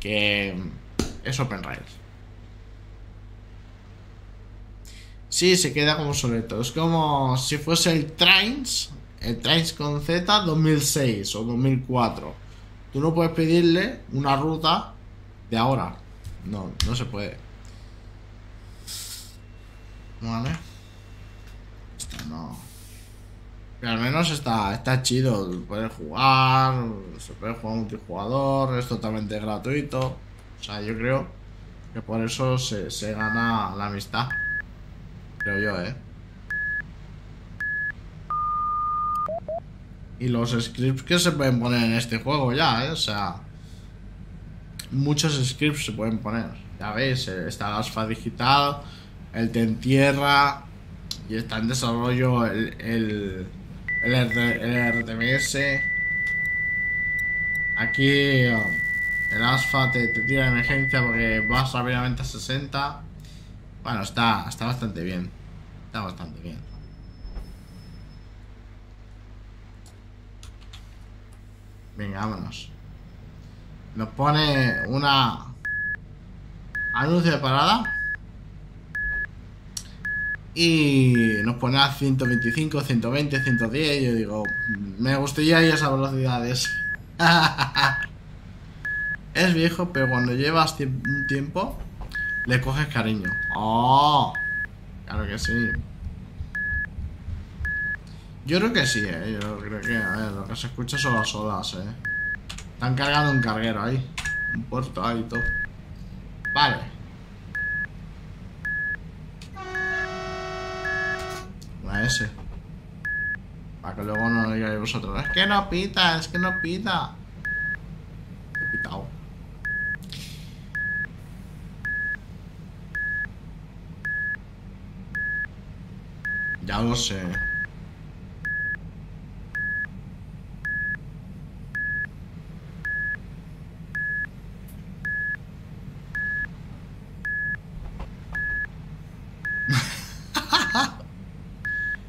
Que es Open Rails. Sí, se queda como soleto. Es como si fuese el Trainz. El Trainz con Z dos mil seis o dos mil cuatro. Tú no puedes pedirle una ruta de ahora. No, no se puede. Vale. Esto no. Pero al menos está, está chido. Puedes jugar. Se puede jugar multijugador. Es totalmente gratuito. O sea, yo creo que por eso se, se gana la amistad. Creo yo, eh. Y los scripts que se pueden poner en este juego ya, ¿eh? O sea, muchos scripts se pueden poner. Ya veis, está el ASFA digital, el Te Entierra, y está en desarrollo el, el, el, el R T M S. Aquí el ASFA te, te tira de emergencia porque vas rápidamente a sesenta. Bueno, está, está bastante bien. Está bastante bien. Venga, vámonos. Nos pone una anuncio de parada y nos pone a ciento veinticinco, ciento veinte, ciento diez. Yo digo, me gustaría ir a esas velocidades. Es viejo, pero cuando llevas un tiempo le coges cariño. ¡Oh! Claro que sí. Yo creo que sí, eh. Yo creo que, a ver, lo que se escucha son las olas, eh. Están cargando un carguero ahí. Un puerto ahí y todo. Vale. Una S. Para que luego no digáis vosotros. Es que no pita, es que no pita. He pitado. Ya lo sé.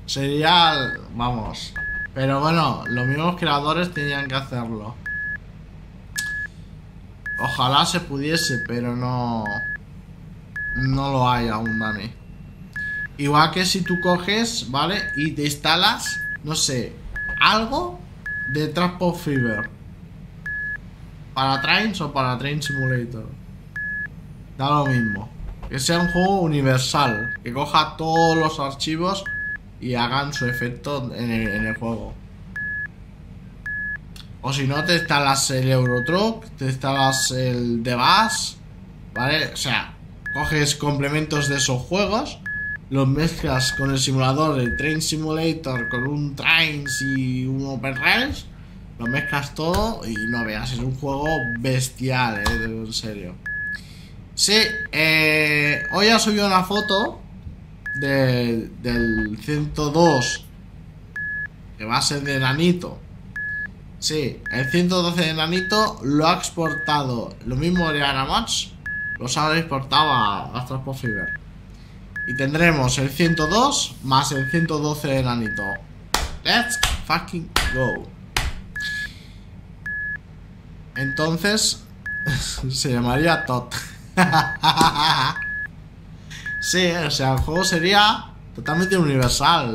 Sería... vamos. Pero bueno, los mismos creadores tenían que hacerlo. Ojalá se pudiese, pero no... no lo hay aún, Dani. Igual que si tú coges, ¿vale? Y te instalas, no sé, algo de Transport Fever para Trainz o para Train Simulator. Da lo mismo. Que sea un juego universal, que coja todos los archivos y hagan su efecto en el, en el juego. O si no, te instalas el Eurotruck, te instalas el de Bus, ¿vale? O sea, coges complementos de esos juegos, los mezclas con el simulador, el Train Simulator, con un Trainz y un Open Rails, lo mezclas todo y no veas, es un juego bestial, ¿eh? En serio. Sí, eh, hoy ha subido una foto de, del ciento dos, que va a ser de Nanito. Sí, el ciento doce de Nanito lo ha exportado, lo mismo de Anamax, los ha exportado a, a Transport Fever. Y tendremos el ciento dos más el ciento doce de Nanito. Let's fucking go. Entonces, se llamaría Tot. Sí, o sea, el juego sería totalmente universal.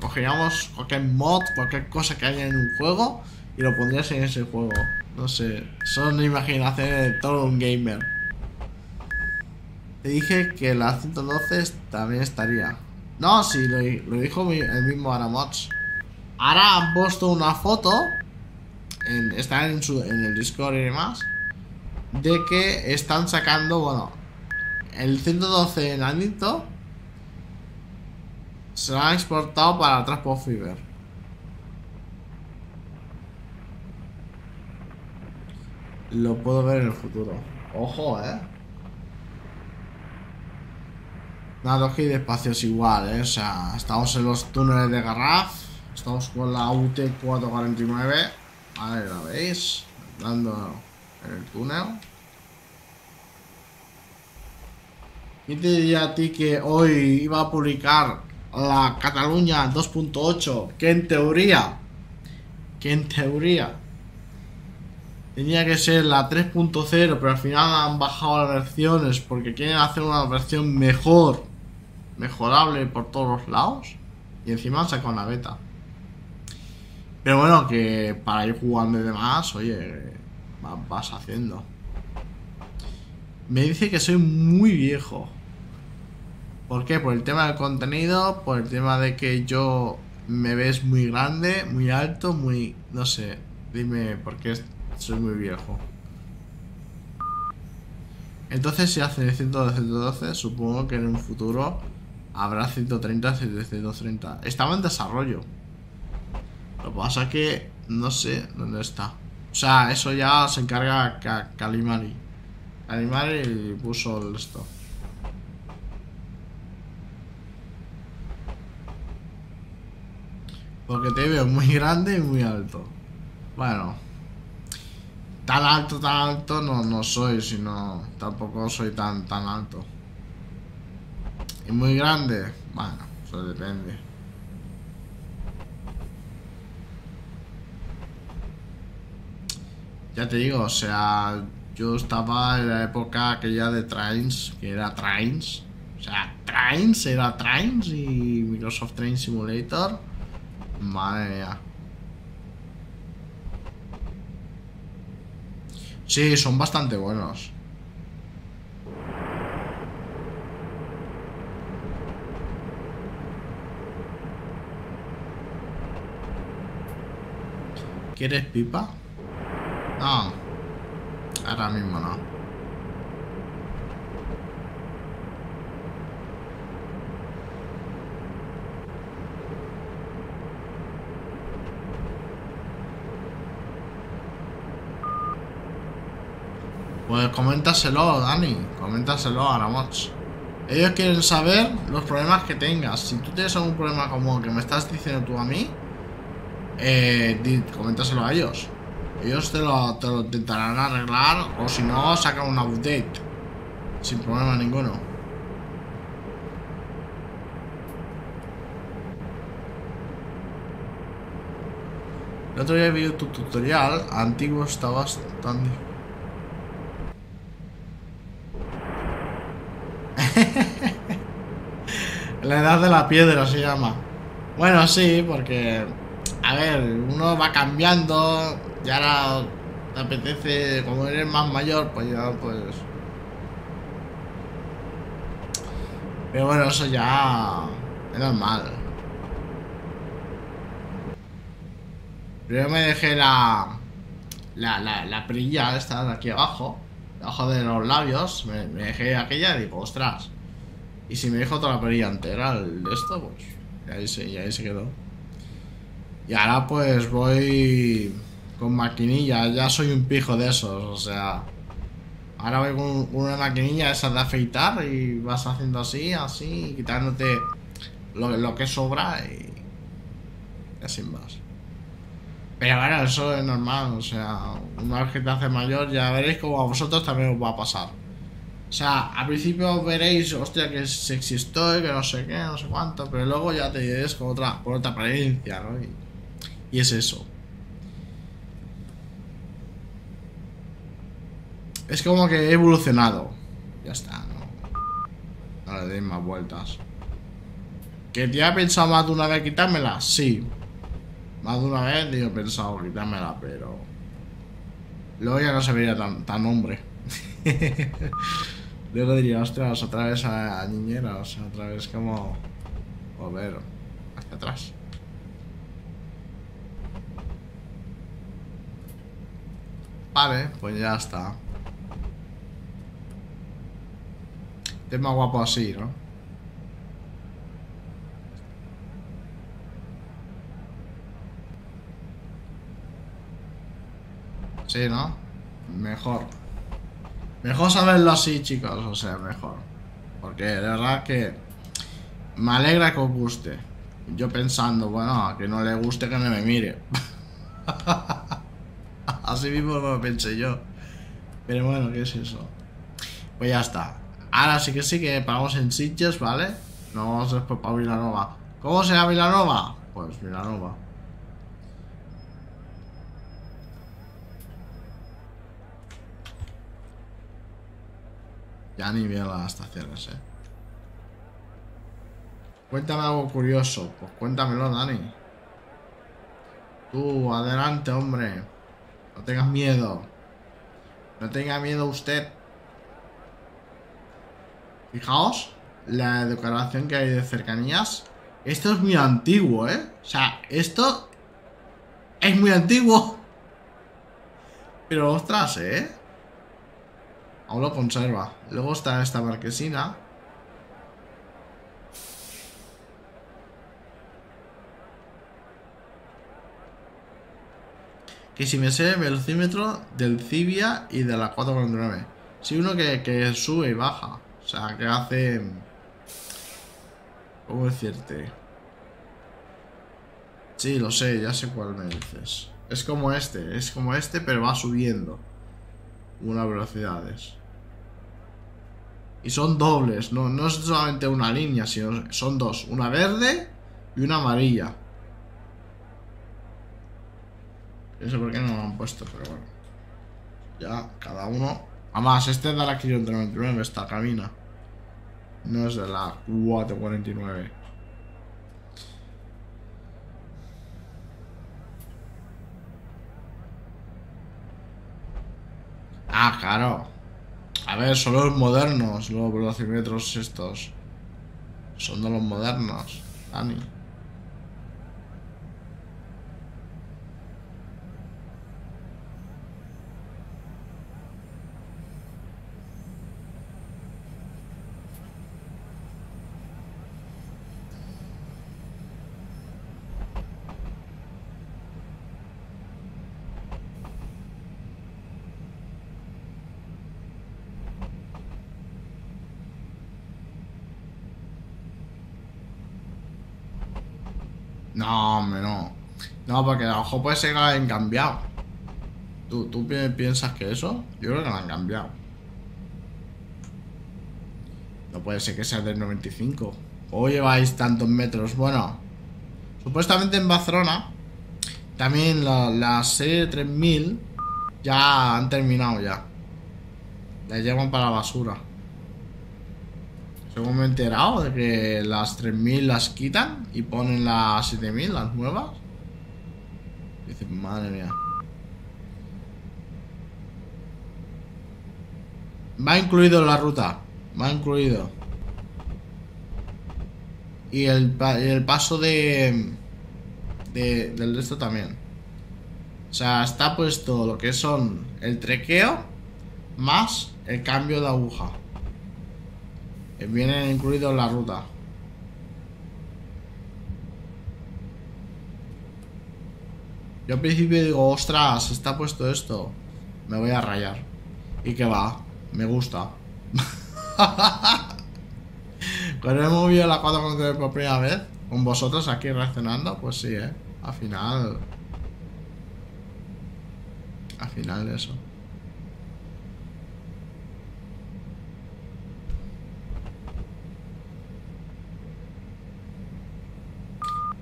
Cogeríamos cualquier mod, cualquier cosa que haya en un juego y lo pondrías en ese juego. No sé, son imaginaciones de todo un gamer. Te dije que la ciento doce también estaría. No, sí, lo, lo dijo el mismo Aramods. Ahora han puesto una foto en, están en, su, en el Discord y demás, de que están sacando, bueno, el ciento doce enanito se lo han exportado para Transport Fever. Lo puedo ver en el futuro. Ojo, eh. Nada, dos G de espacios igual, eh. O sea, estamos en los túneles de Garraf. Estamos con la U T cuatro cuarenta y nueve. Vale, la veis. Dando en el túnel. ¿Quién te diría a ti que hoy iba a publicar la Cataluña dos punto ocho? Que en teoría, que en teoría tenía que ser la tres punto cero, pero al final han bajado las versiones porque quieren hacer una versión mejor, mejorable por todos los lados. Y encima han sacado una beta. Pero bueno, que para ir jugando y demás, oye, vas haciendo. Me dice que soy muy viejo. ¿Por qué? Por el tema del contenido, por el tema de que yo me ves muy grande, muy alto, muy... no sé, dime por qué soy muy viejo. Entonces si hacen ciento doce, supongo que en un futuro habrá ciento treinta, ciento treinta. Estaba en desarrollo. Lo que pasa es que no sé dónde está. O sea, eso ya se encarga Calimari. Calimari puso esto. Porque te veo muy grande y muy alto. Bueno, tan alto, tan alto no, no soy, sino tampoco soy tan, tan alto. Y muy grande, bueno, eso depende. Ya te digo, o sea, yo estaba en la época aquella de Trainz, que era Trainz, o sea, Trainz era Trainz y Microsoft Train Simulator, madre mía. Sí, son bastante buenos. ¿Quieres pipa? No, ahora mismo no. Pues coméntaselo, Dani, coméntaselo a Ramots. Ellos quieren saber los problemas que tengas. Si tú tienes algún problema como que me estás diciendo tú a mí, eh, coméntaselo a ellos. Ellos te lo, te lo intentarán arreglar, o si no, sacan un update sin problema ninguno. El otro día vi tu tutorial antiguo, está bastante... La edad de la piedra se llama. Bueno, sí, porque... a ver, uno va cambiando y ahora te apetece, como eres más mayor, pues ya, pues... Pero bueno, eso ya es normal. Primero me dejé la, la, la, la perilla esta de aquí abajo, debajo de los labios, me, me dejé aquella y digo, ostras, y si me dejo toda la perilla entera, el, esto, pues, y ahí, se, y ahí se quedó. Y ahora pues voy con maquinilla, ya soy un pijo de esos, o sea... Ahora voy con una maquinilla esa de afeitar y vas haciendo así, así, quitándote lo, lo que sobra y... y así más. Pero bueno, eso es normal, o sea, una vez que te haces mayor ya veréis como a vosotros también os va a pasar. O sea, al principio veréis, hostia, que se existió y que no sé qué, no sé cuánto, pero luego ya te lleves con otra, con otra apariencia, ¿no? Y, y es eso. Es como que he evolucionado. Ya está, no, no le deis más vueltas. ¿Que te ha pensado más de una vez quitármela? Sí. Más de una vez digo, he pensado quitármela, pero... Luego ya no se vería tan, tan hombre. Luego diría, ostras, otra vez a, a niñera, o sea, otra vez como... Volver hacia atrás. Vale, pues ya está. Es más guapo así, ¿no? Sí, ¿no? Mejor. Mejor saberlo así, chicos. O sea, mejor. Porque de verdad que me alegra que os guste. Yo pensando, bueno, a que no le guste que no me mire. Así mismo lo pensé yo. Pero bueno, ¿qué es eso? Pues ya está. Ahora sí que sí que paramos en Sitges, ¿vale? Nos vamos después para Vilanova. ¿Cómo será Vilanova? Pues Vilanova. Ya ni veo las estaciones, eh. Cuéntame algo curioso. Pues cuéntamelo, Dani. Tú, adelante, hombre. No tengas miedo. No tenga miedo usted. Fijaos la decoración que hay de cercanías. Esto es muy antiguo, ¿eh? O sea, esto es muy antiguo. Pero ostras, ¿eh? Aún lo conserva. Luego está esta marquesina. Que si me sé el velocímetro del Civia y de la cuatro cuarenta y nueve. Si uno que, que sube y baja. O sea, que hace... ¿Cómo decirte? Sí, lo sé, ya sé cuál me dices. Es como este, es como este, pero va subiendo unas velocidades. Y son dobles, no, no es solamente una línea, sino son dos. Una verde y una amarilla. No sé por qué no lo han puesto, pero bueno. Ya, cada uno... Además, este es de la kilómetro noventa y nueve, esta cabina. No es de la cuatro cuarenta y nueve. Ah, claro. A ver, son los modernos, los velocímetros estos. Son de los modernos, Dani. No, hombre, no. No, porque a lo mejor puede ser que la han cambiado. ¿Tú, ¿Tú piensas que eso? Yo creo que la han cambiado. No puede ser que sea del noventa y cinco. ¿O lleváis tantos metros? Bueno, supuestamente en Barcelona también la, la serie tres mil ya han terminado ya. La llevan para la basura. Según me he enterado de que las tres mil las quitan y ponen las siete mil, las nuevas. Dice, madre mía. Va incluido en la ruta. Va incluido. Y el, el paso de, de... del resto también. O sea, está puesto lo que son el trequeo más el cambio de aguja. Viene incluido en la ruta. Yo al principio digo, ostras, está puesto esto. Me voy a rayar. Y que va, me gusta. Cuando he movido la cuatro por por primera vez, con vosotros aquí reaccionando, pues sí, eh. Al final. Al final eso.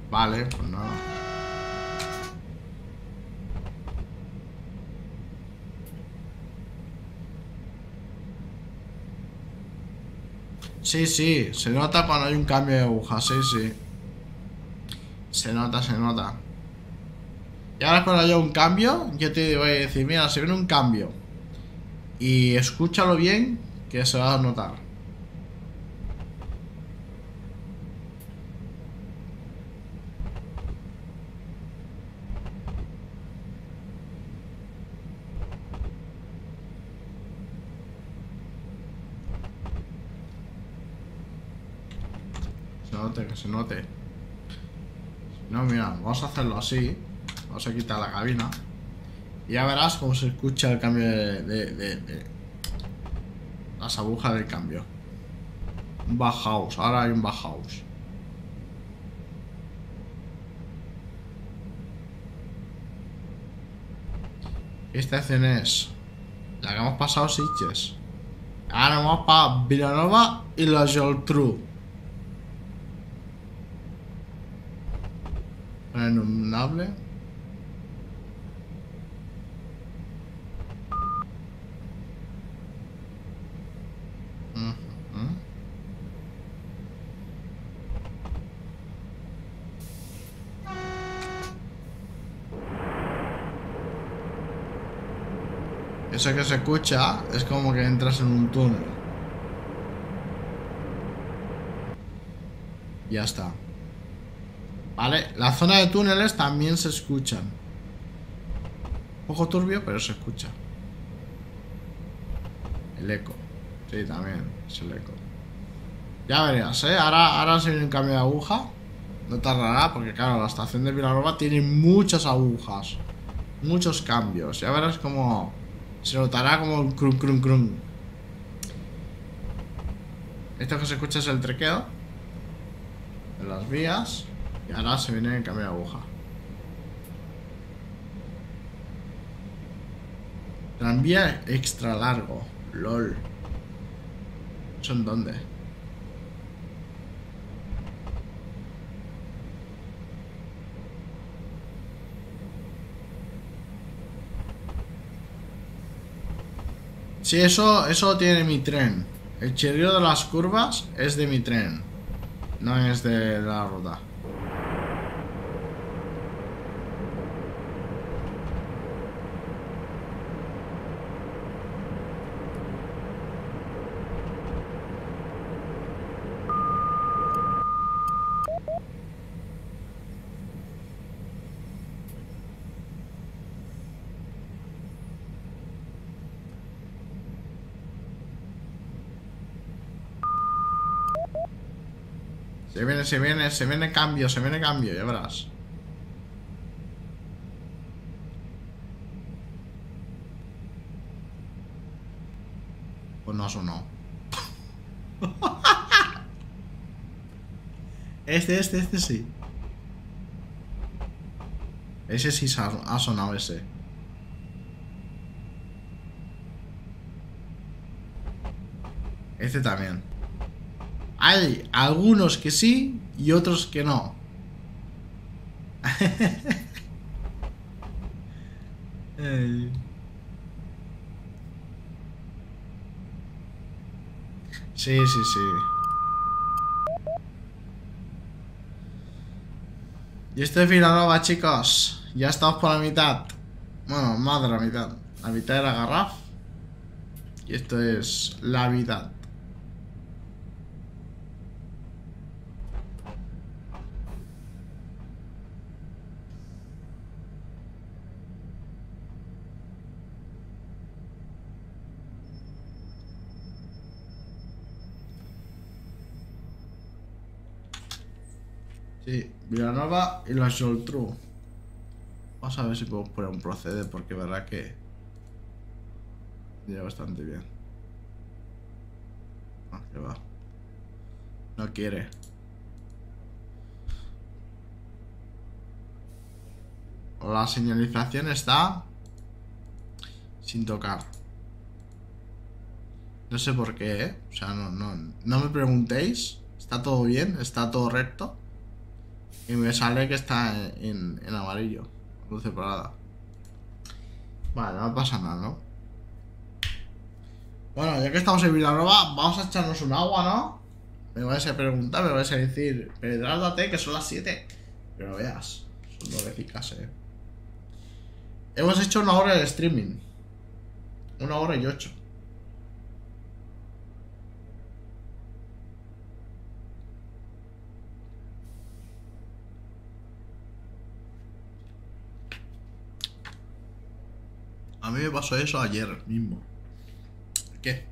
Vale, pues nada. Sí, sí, se nota cuando hay un cambio de aguja, sí, sí. Se nota, se nota. Y ahora cuando haya un cambio, yo te voy a decir, mira, si viene un cambio. Y escúchalo bien, que se va a notar. Que se note. No, mira, vamos a hacerlo así. Vamos a quitar la cabina. Y ya verás cómo se escucha el cambio de, de, de, de las agujas del cambio. Un bajaos, ahora hay un bajaos. Esta estación es la que hemos pasado, Sitges. Ahora vamos para Vilanova i la Geltrú. Renombrable. Uh-huh. Eso que se escucha es como que entras en un túnel. Ya está. Vale, la zona de túneles también se escuchan. Un poco turbio, pero se escucha. El eco. Sí, también es el eco. Ya verás, ¿eh? Ahora, ahora se viene un cambio de aguja. No tardará, porque claro, la estación de Vilanova tiene muchas agujas. Muchos cambios. Ya verás como... se notará como un crum, crum, crum. Esto que se escucha es el trequeo de las vías. Y ahora se viene el cambio de aguja. Tranvía extra largo. LOL. ¿Eso en dónde? Sí, eso, eso tiene mi tren. El chirrido de las curvas es de mi tren. No es de la ruta. Se viene, se viene, se viene cambio, se viene cambio, ya verás. Pues no ha sonado. Este, este, este sí. Ese sí ha sonado, ese. Este también. Hay algunos que sí y otros que no. Sí, sí, sí. Y esto es Vilanova, chicos. Ya estamos por la mitad. Bueno, más de la mitad. La mitad era Garraf. Y esto es la mitad. Sí, Vilanova y la Geltrú. Vamos a ver si podemos poner un procede, porque la verdad que ya bastante bien. Ah, que va. No quiere. La señalización está sin tocar. No sé por qué, ¿eh? O sea, no, no, no me preguntéis. Está todo bien, está todo recto. Y me sale que está en, en, en amarillo, luce parada. Vale, no pasa nada, ¿no? Bueno, ya que estamos en Vilanova, vamos a echarnos un agua, ¿no? Me vais a preguntar, me vais a decir, pero hidrátate, que son las siete. Pero veas, son nuevecitas, eh. Hemos hecho una hora de streaming. Una hora y ocho. A mí me pasó eso ayer mismo. ¿Qué?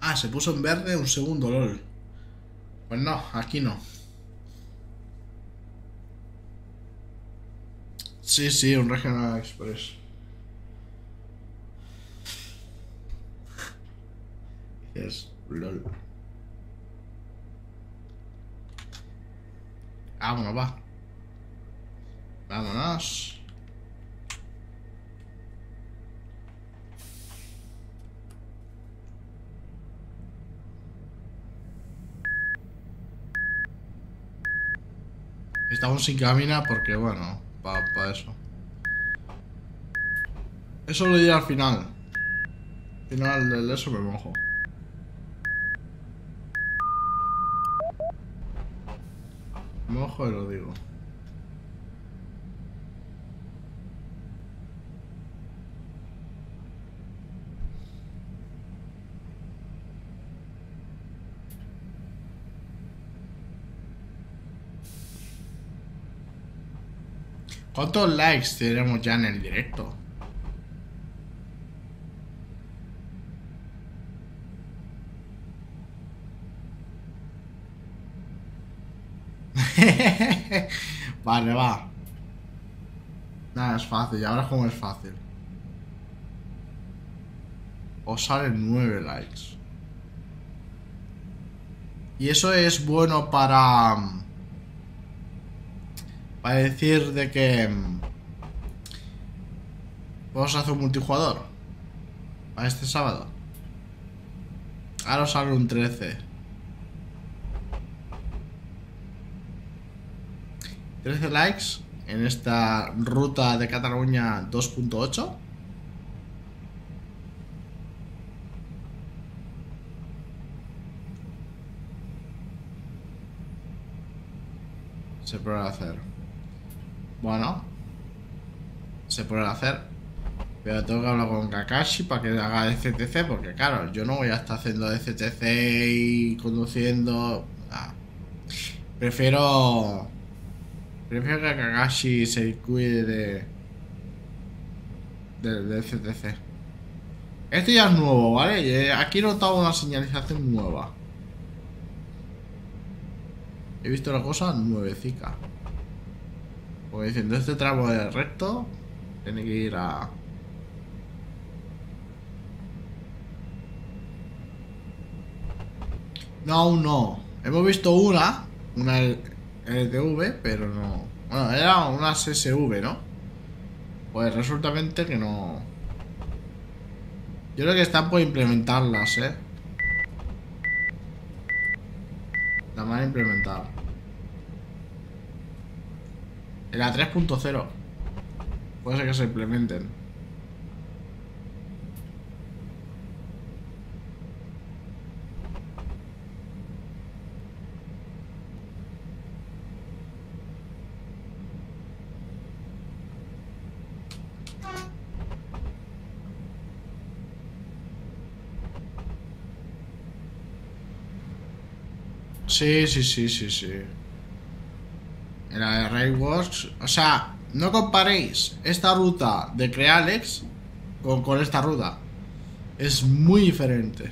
Ah, se puso en verde un segundo, lol. Pues no, aquí no. Sí, sí, un Regional Express. Es lol. Vámonos, va. Vámonos. Estamos sin camina porque, bueno, para pa eso. Eso lo diré al final. Al final del eso me mojo. Mojo y lo digo. ¿Cuántos likes tenemos ya en el directo? Vale, va. Nada, es fácil. ¿Y ahora cómo es fácil? Os salen nueve likes. Y eso es bueno para... para decir de que vamos a hacer un multijugador para este sábado. Ahora sale un trece. trece likes en esta ruta de Cataluña dos punto ocho. Se podrá hacer. Bueno, se puede hacer, pero tengo que hablar con Kakashi para que haga de C T C, porque claro, yo no voy a estar haciendo de C T C y conduciendo. Ah. Prefiero prefiero que Kakashi se cuide de, de, de C T C. Este ya es nuevo, ¿vale? Aquí he notado una señalización nueva. He visto la cosa nuevecica. Como diciendo, este tramo de recto tiene que ir a... No, aún no. Hemos visto una, una L T V, pero no... Bueno, era una C S V, ¿no? Pues resultamente que no... Yo creo que están por implementarlas, ¿eh? La van a implementar. En la tres punto cero. Puede ser que se implementen. Sí, sí, sí, sí, sí. En la de Railworks. O sea, no comparéis esta ruta de Crealex con, con esta ruta. Es muy diferente.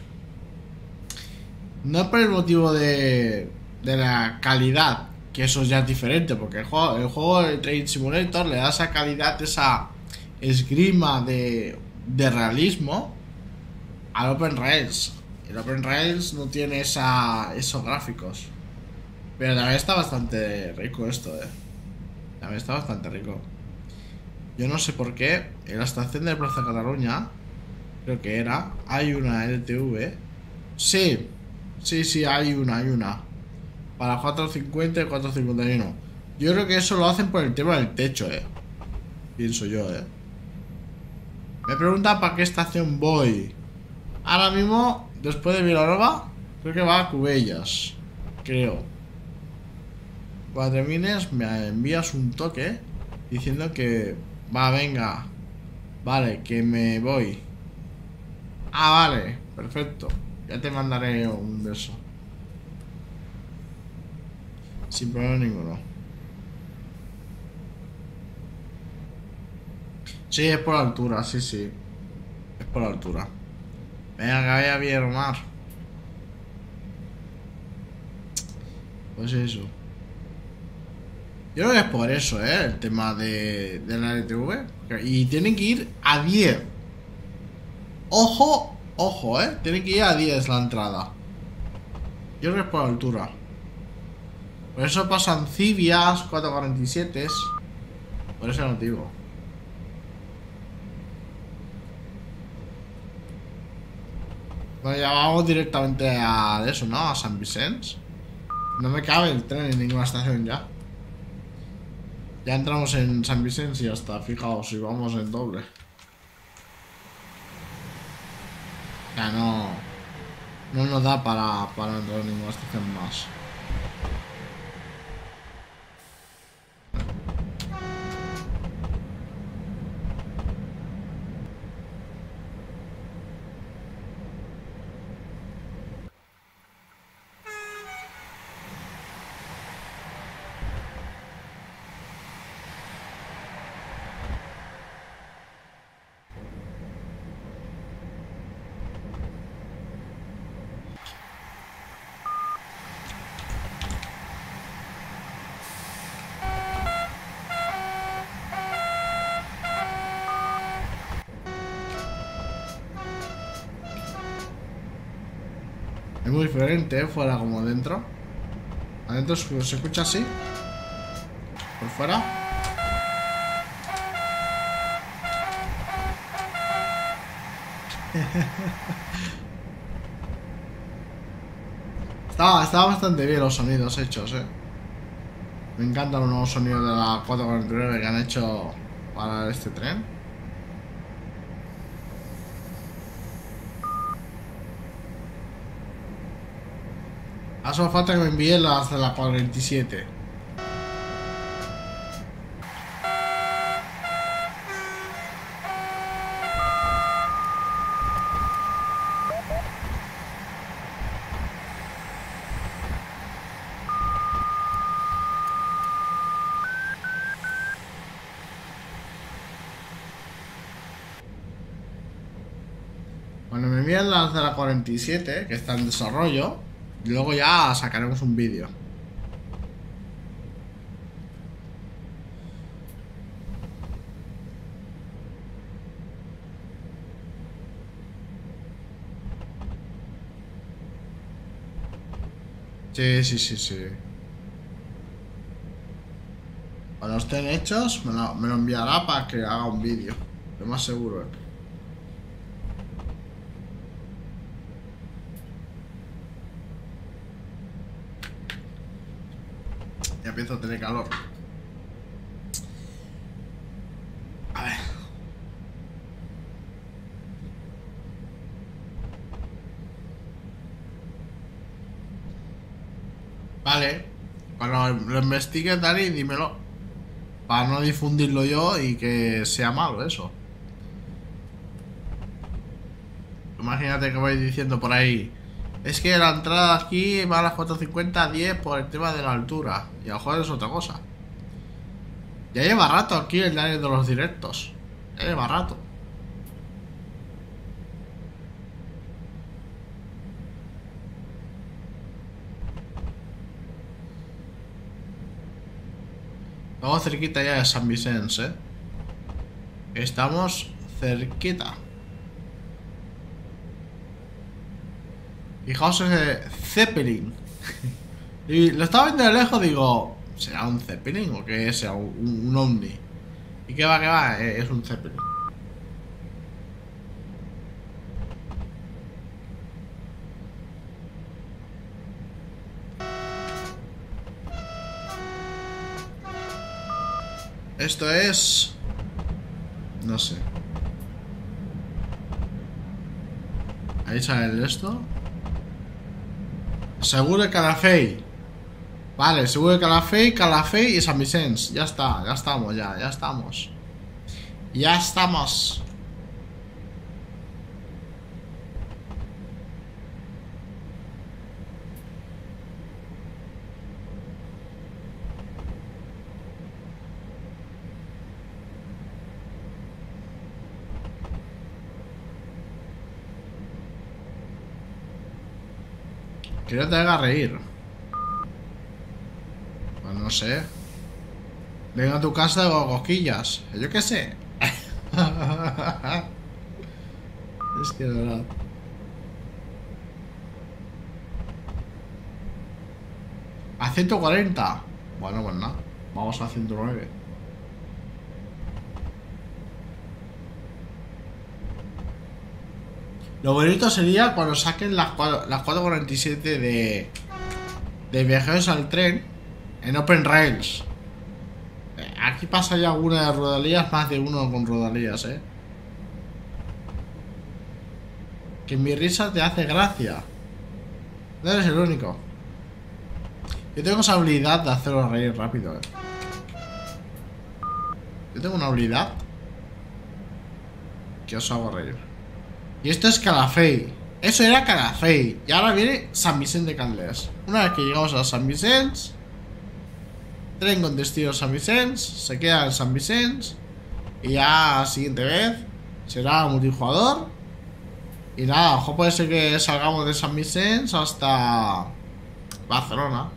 No por el motivo de, de la calidad, que eso ya es diferente, porque el juego, el juego de Train Simulator le da esa calidad, esa esgrima de, de realismo al Open Rails. El Open Rails no tiene esa, esos gráficos. Pero también está bastante rico esto, eh. También está bastante rico. Yo no sé por qué en la estación de Plaza Cataluña, creo que era, hay una L T V. Sí, sí, sí, hay una, hay una. Para cuatro cincuenta y cuatro cincuenta y uno. Yo creo que eso lo hacen por el tema del techo, eh. Pienso yo, eh. Me pregunta para qué estación voy. Ahora mismo, después de Vilanova, creo que va a Cubellas. Creo. Cuando termines, me envías un toque diciendo que va, venga. Vale, que me voy. Ah, vale, perfecto. Ya te mandaré un beso. Sin problema ninguno. Sí, es por altura, sí, sí. Es por altura. Venga, que vaya bien, Omar. Pues eso. Yo creo que es por eso, ¿eh? El tema de, de la L T V. Y tienen que ir a diez. Ojo, ojo, ¿eh? Tienen que ir a diez la entrada. Yo creo que es por altura. Por eso pasan Civias, cuatro cuarenta y siete. Por ese motivo. Bueno, ya vamos directamente a eso, ¿no? A Sant Vicenç. No me cabe el tren en ninguna estación ya. Ya entramos en Sant Vicenç y ya está. Fijaos, y vamos en doble. Ya no... No nos da para, para entrar en ninguna estación más. Muy diferente, ¿eh? Fuera como dentro. Adentro se escucha así. Por fuera. Estaba, estaba bastante bien los sonidos hechos, eh. Me encantan los nuevos sonidos de la cuatro cuarenta y nueve que han hecho para este tren. Solo falta que me envíen las de la cuarenta y siete. Bueno, me envían las de la cuarenta y siete, que está en desarrollo. Y luego ya sacaremos un vídeo. Sí, sí, sí, sí. Cuando estén hechos, me lo, me lo enviará para que haga un vídeo. Lo más seguro es. Ya empiezo a tener calor. A ver. Vale. Cuando lo investigue, dale y dímelo. Para no difundirlo yo y que sea malo eso. Imagínate que vais diciendo por ahí. Es que la entrada aquí va a las cuatro cincuenta, diez por el tema de la altura. Y a lo mejor es otra cosa. Ya lleva rato aquí el diario de los directos. Ya lleva rato. Estamos cerquita ya de Sant Vicenç, ¿eh? Estamos cerquita. Fijaos ese Zeppelin. Y lo estaba viendo de lejos, digo, ¿será un Zeppelin o qué es? Un, un Omni. Y que va, que va, es un Zeppelin. Esto es... no sé. Ahí sale esto. Seguro de Calafell. Vale, seguro de Calafell, Calafell y Sant Vicenç. Ya está, ya estamos, ya, ya estamos. Ya estamos. Que no te haga reír. Pues no sé. Venga a tu casa con cosquillas. Yo qué sé. Es que de verdad. A ciento cuarenta. Bueno, pues nada. Vamos a ciento nueve. Lo bonito sería cuando saquen las cuatro cuarenta y siete de, de viajeros al tren en Open Rails. Aquí pasa ya alguna de Rodalías, más de uno con Rodalías, eh. Que mi risa te hace gracia. No eres el único. Yo tengo esa habilidad de haceros reír rápido, eh. Yo tengo una habilidad que os hago reír. Y esto es Calafell. Eso era Calafell. Y ahora viene Sant Vicenç de Calders. Una vez que llegamos a Sant Vicenç, tren con destino Sant Vicenç, se queda en Sant Vicenç. Y ya la siguiente vez será multijugador. Y nada, ojo, puede ser que salgamos de Sant Vicenç hasta Barcelona.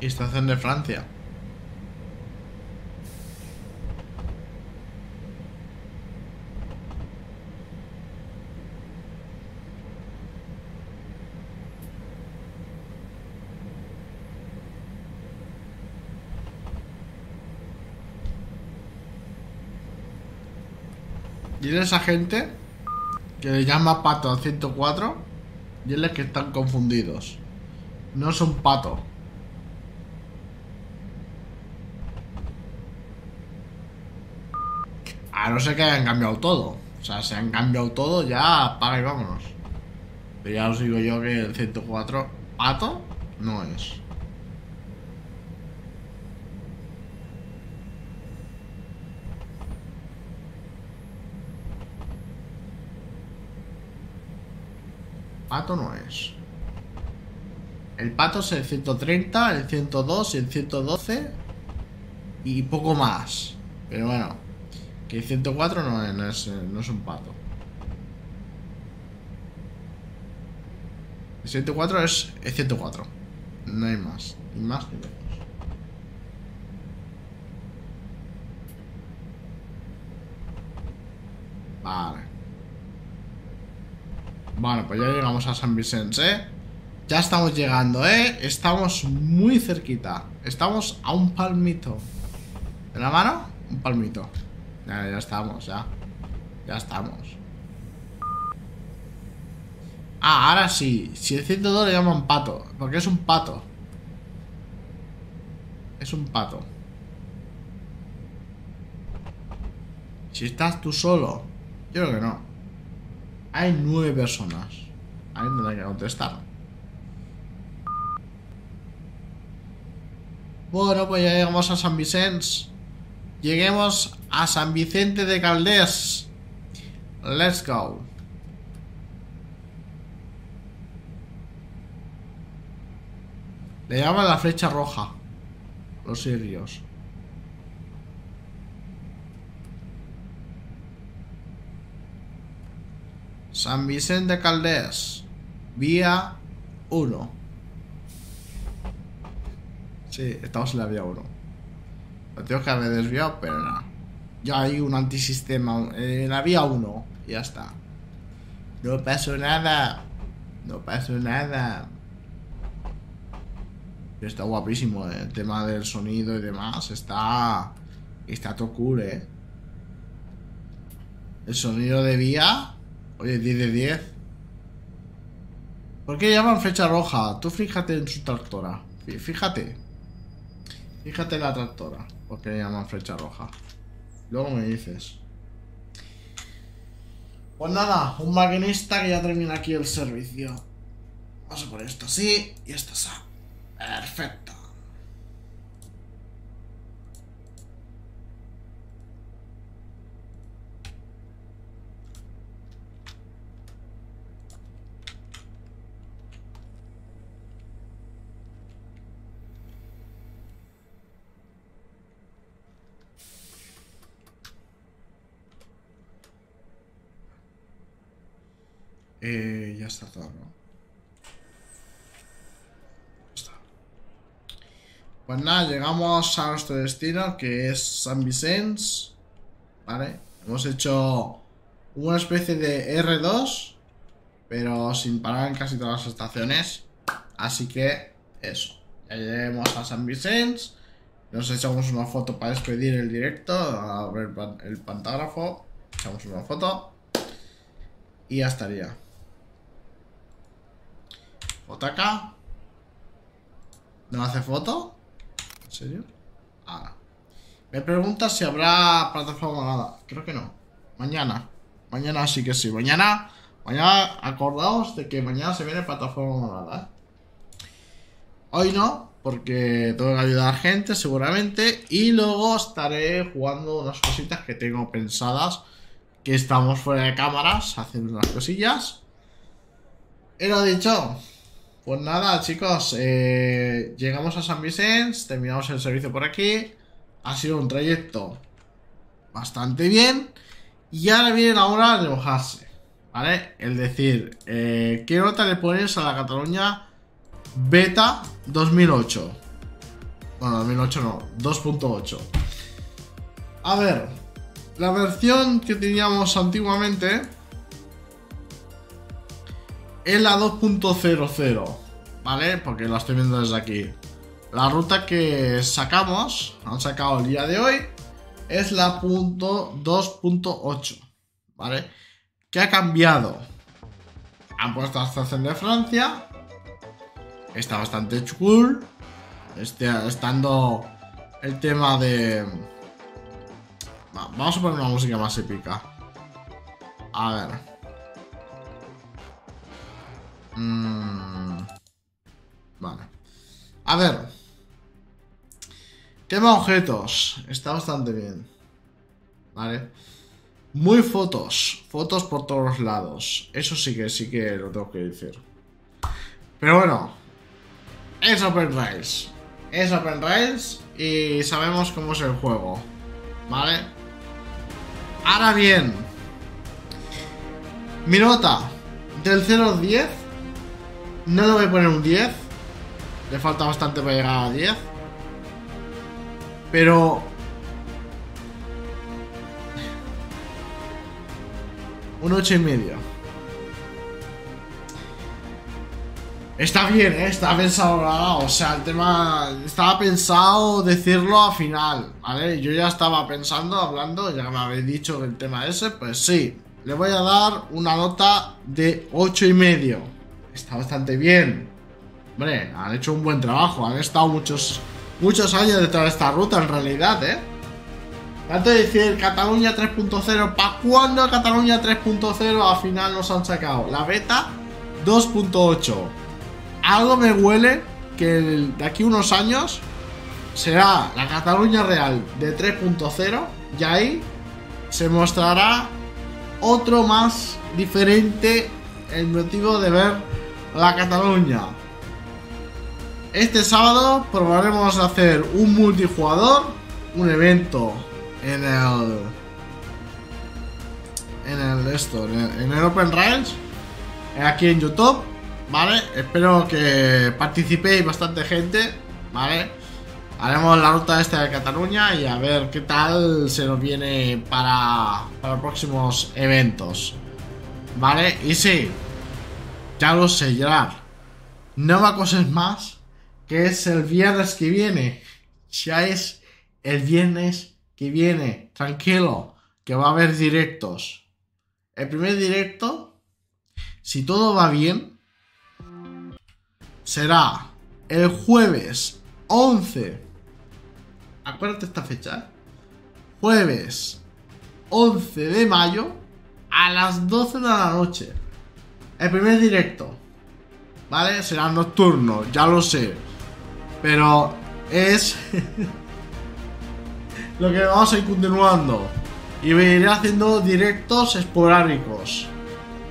Estación de Francia. Dile a esa gente que le llama pato al ciento cuatro, dile que están confundidos. No es un pato. A no ser que hayan cambiado todo. O sea, si han cambiado todo, ya apaga y vámonos. Pero ya os digo yo que el ciento cuatro pato no es. Pato no es. El pato es el ciento treinta, el ciento dos y el ciento doce y poco más. Pero bueno, que el ciento cuatro no es, no es, no es un pato. El ciento cuatro es el ciento cuatro. No hay más, ni más ni menos. Vale. Bueno, pues ya llegamos a Sant Vicenç, ¿eh? Ya estamos llegando, ¿eh? Estamos muy cerquita. Estamos a un palmito. ¿De la mano? Un palmito. Ya, ya estamos, ya. Ya estamos. Ah, ahora sí. Si el ciento dos le llaman pato. Porque es un pato. Es un pato. Si estás tú solo. Yo creo que no. Hay nueve personas. Ahí tendrá que contestar. Bueno, pues ya llegamos a Sant Vicenç. Lleguemos a Sant Vicente de Calders. Let's go. Le llaman la flecha roja los sirios. Sant Vicenç de Calders, vía uno. Sí, estamos en la vía uno. Lo tengo que haber desviado, pero no. Ya hay un antisistema en la vía uno. Ya está. No pasó nada. No pasó nada. Está guapísimo, ¿eh? El tema del sonido y demás. Está. Está todo cool, eh. El sonido de vía. Oye, diez de diez. ¿Por qué llaman flecha roja? Tú fíjate en su tractora. Fíjate. Fíjate en la tractora. ¿Por qué llaman flecha roja? Luego me dices. Pues nada, un maquinista que ya termina aquí el servicio. Vamos a poner esto así y esto así. Perfecto. Eh, ya está todo, ¿no? Está. Pues nada, llegamos a nuestro destino, que es Sant Vicenç. Vale, hemos hecho una especie de erre dos, pero sin parar en casi todas las estaciones. Así que, eso. Ya lleguemos a Sant Vicenç. Nos echamos una foto para despedir el directo. Abrir el pantógrafo. Echamos una foto. Y ya estaría. ¿Foto acá? ¿No hace foto? ¿En serio? Ah. Me pregunta si habrá plataforma o nada. Creo que no. Mañana. Mañana sí que sí. Mañana. Mañana acordaos de que mañana se viene plataforma o nada. ¿Eh? Hoy no, porque tengo que ayudar a gente seguramente. Y luego estaré jugando unas cositas que tengo pensadas. Que estamos fuera de cámaras haciendo unas cosillas. Y lo dicho, pues nada, chicos, eh, llegamos a Sant Vicenç, terminamos el servicio por aquí. Ha sido un trayecto bastante bien. Y ahora viene la hora de mojarse, ¿vale? Es decir, eh, ¿qué nota le pones a la Cataluña Beta dos mil ocho? Bueno, dos mil ocho no, dos punto ocho. A ver, la versión que teníamos antiguamente es la dos punto cero cero, ¿vale? Porque la estoy viendo desde aquí. La ruta que sacamos, han sacado el día de hoy, es la dos punto ocho, ¿vale? ¿Qué ha cambiado? Han puesto la Estación de Francia, está bastante cool, está, estando el tema de... Vamos a poner una música más épica. A ver... Vale. A ver. Tema objetos. Está bastante bien. Vale. Muy fotos. Fotos por todos los lados. Eso sí que sí que lo tengo que decir. Pero bueno. Es Open Rails. Es Open Rails. Y sabemos cómo es el juego. Vale. Ahora bien. Mi nota. Del cero al diez. No le voy a poner un diez. Le falta bastante para llegar a diez. Pero... un ocho y medio. Está bien, ¿eh? Está pensado, ¿no? O sea, el tema... Estaba pensado decirlo al final, ¿vale? Yo ya estaba pensando, hablando. Ya me habéis dicho el tema ese. Pues sí. Le voy a dar una nota de ocho y medio. Está bastante bien. Hombre, han hecho un buen trabajo. Han estado muchos muchos años detrás de esta ruta, en realidad, ¿eh? Tanto decir, Cataluña tres punto cero. ¿Para cuándo Cataluña tres punto cero? Al final nos han sacado la beta dos punto ocho. Algo me huele que el, de aquí a unos años será la Cataluña real de tres punto cero. Y ahí se mostrará otro más diferente el motivo de ver la Cataluña. Este sábado probaremos hacer un multijugador, un evento en el en el esto, en el, en el Open Rails aquí en YouTube, ¿vale? Espero que participéis bastante gente, ¿vale? Haremos la ruta esta de Cataluña y a ver qué tal se nos viene para, para próximos eventos, ¿vale? Y sí, ya lo sé, Gerard, no me acoses más, que es el viernes que viene. Ya es el viernes que viene, tranquilo, que va a haber directos. El primer directo, si todo va bien, será el jueves once. Acuérdate esta fecha, jueves once de mayo a las doce de la noche. El primer directo, ¿vale? Será nocturno, ya lo sé, pero es lo que vamos a ir continuando. Y me iré haciendo directos esporádicos.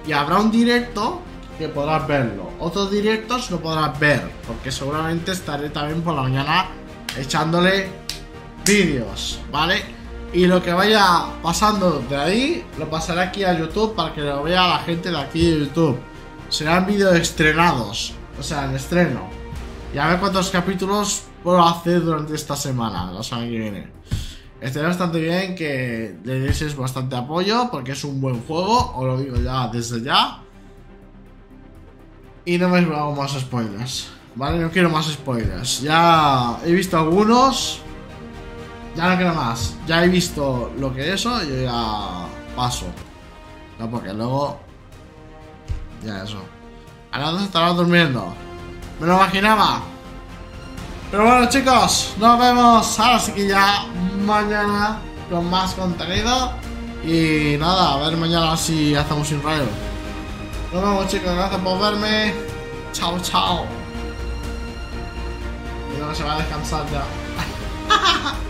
Y habrá un directo que podrás verlo, otros directos no podrás ver, porque seguramente estaré también por la mañana echándole vídeos, ¿vale? Y lo que vaya pasando de ahí, lo pasaré aquí a YouTube para que lo vea la gente de aquí de YouTube. Serán vídeos estrenados, o sea, en estreno. Y a ver cuántos capítulos puedo hacer durante esta semana, la semana que viene. Estaría bastante bien que le deis bastante apoyo, porque es un buen juego, os lo digo ya desde ya. Y no me hago más spoilers, ¿vale? No quiero más spoilers. Ya he visto algunos, ya no quiero más. Ya he visto lo que es eso, yo ya paso. No, porque luego... ya eso. Ahora se estará durmiendo. Me lo imaginaba. Pero bueno, chicos, nos vemos ahora sí que ya mañana con más contenido. Y nada, a ver mañana si hacemos SimRail. Nos vemos, chicos, gracias por verme. Chao, chao. Creo que se va a descansar ya.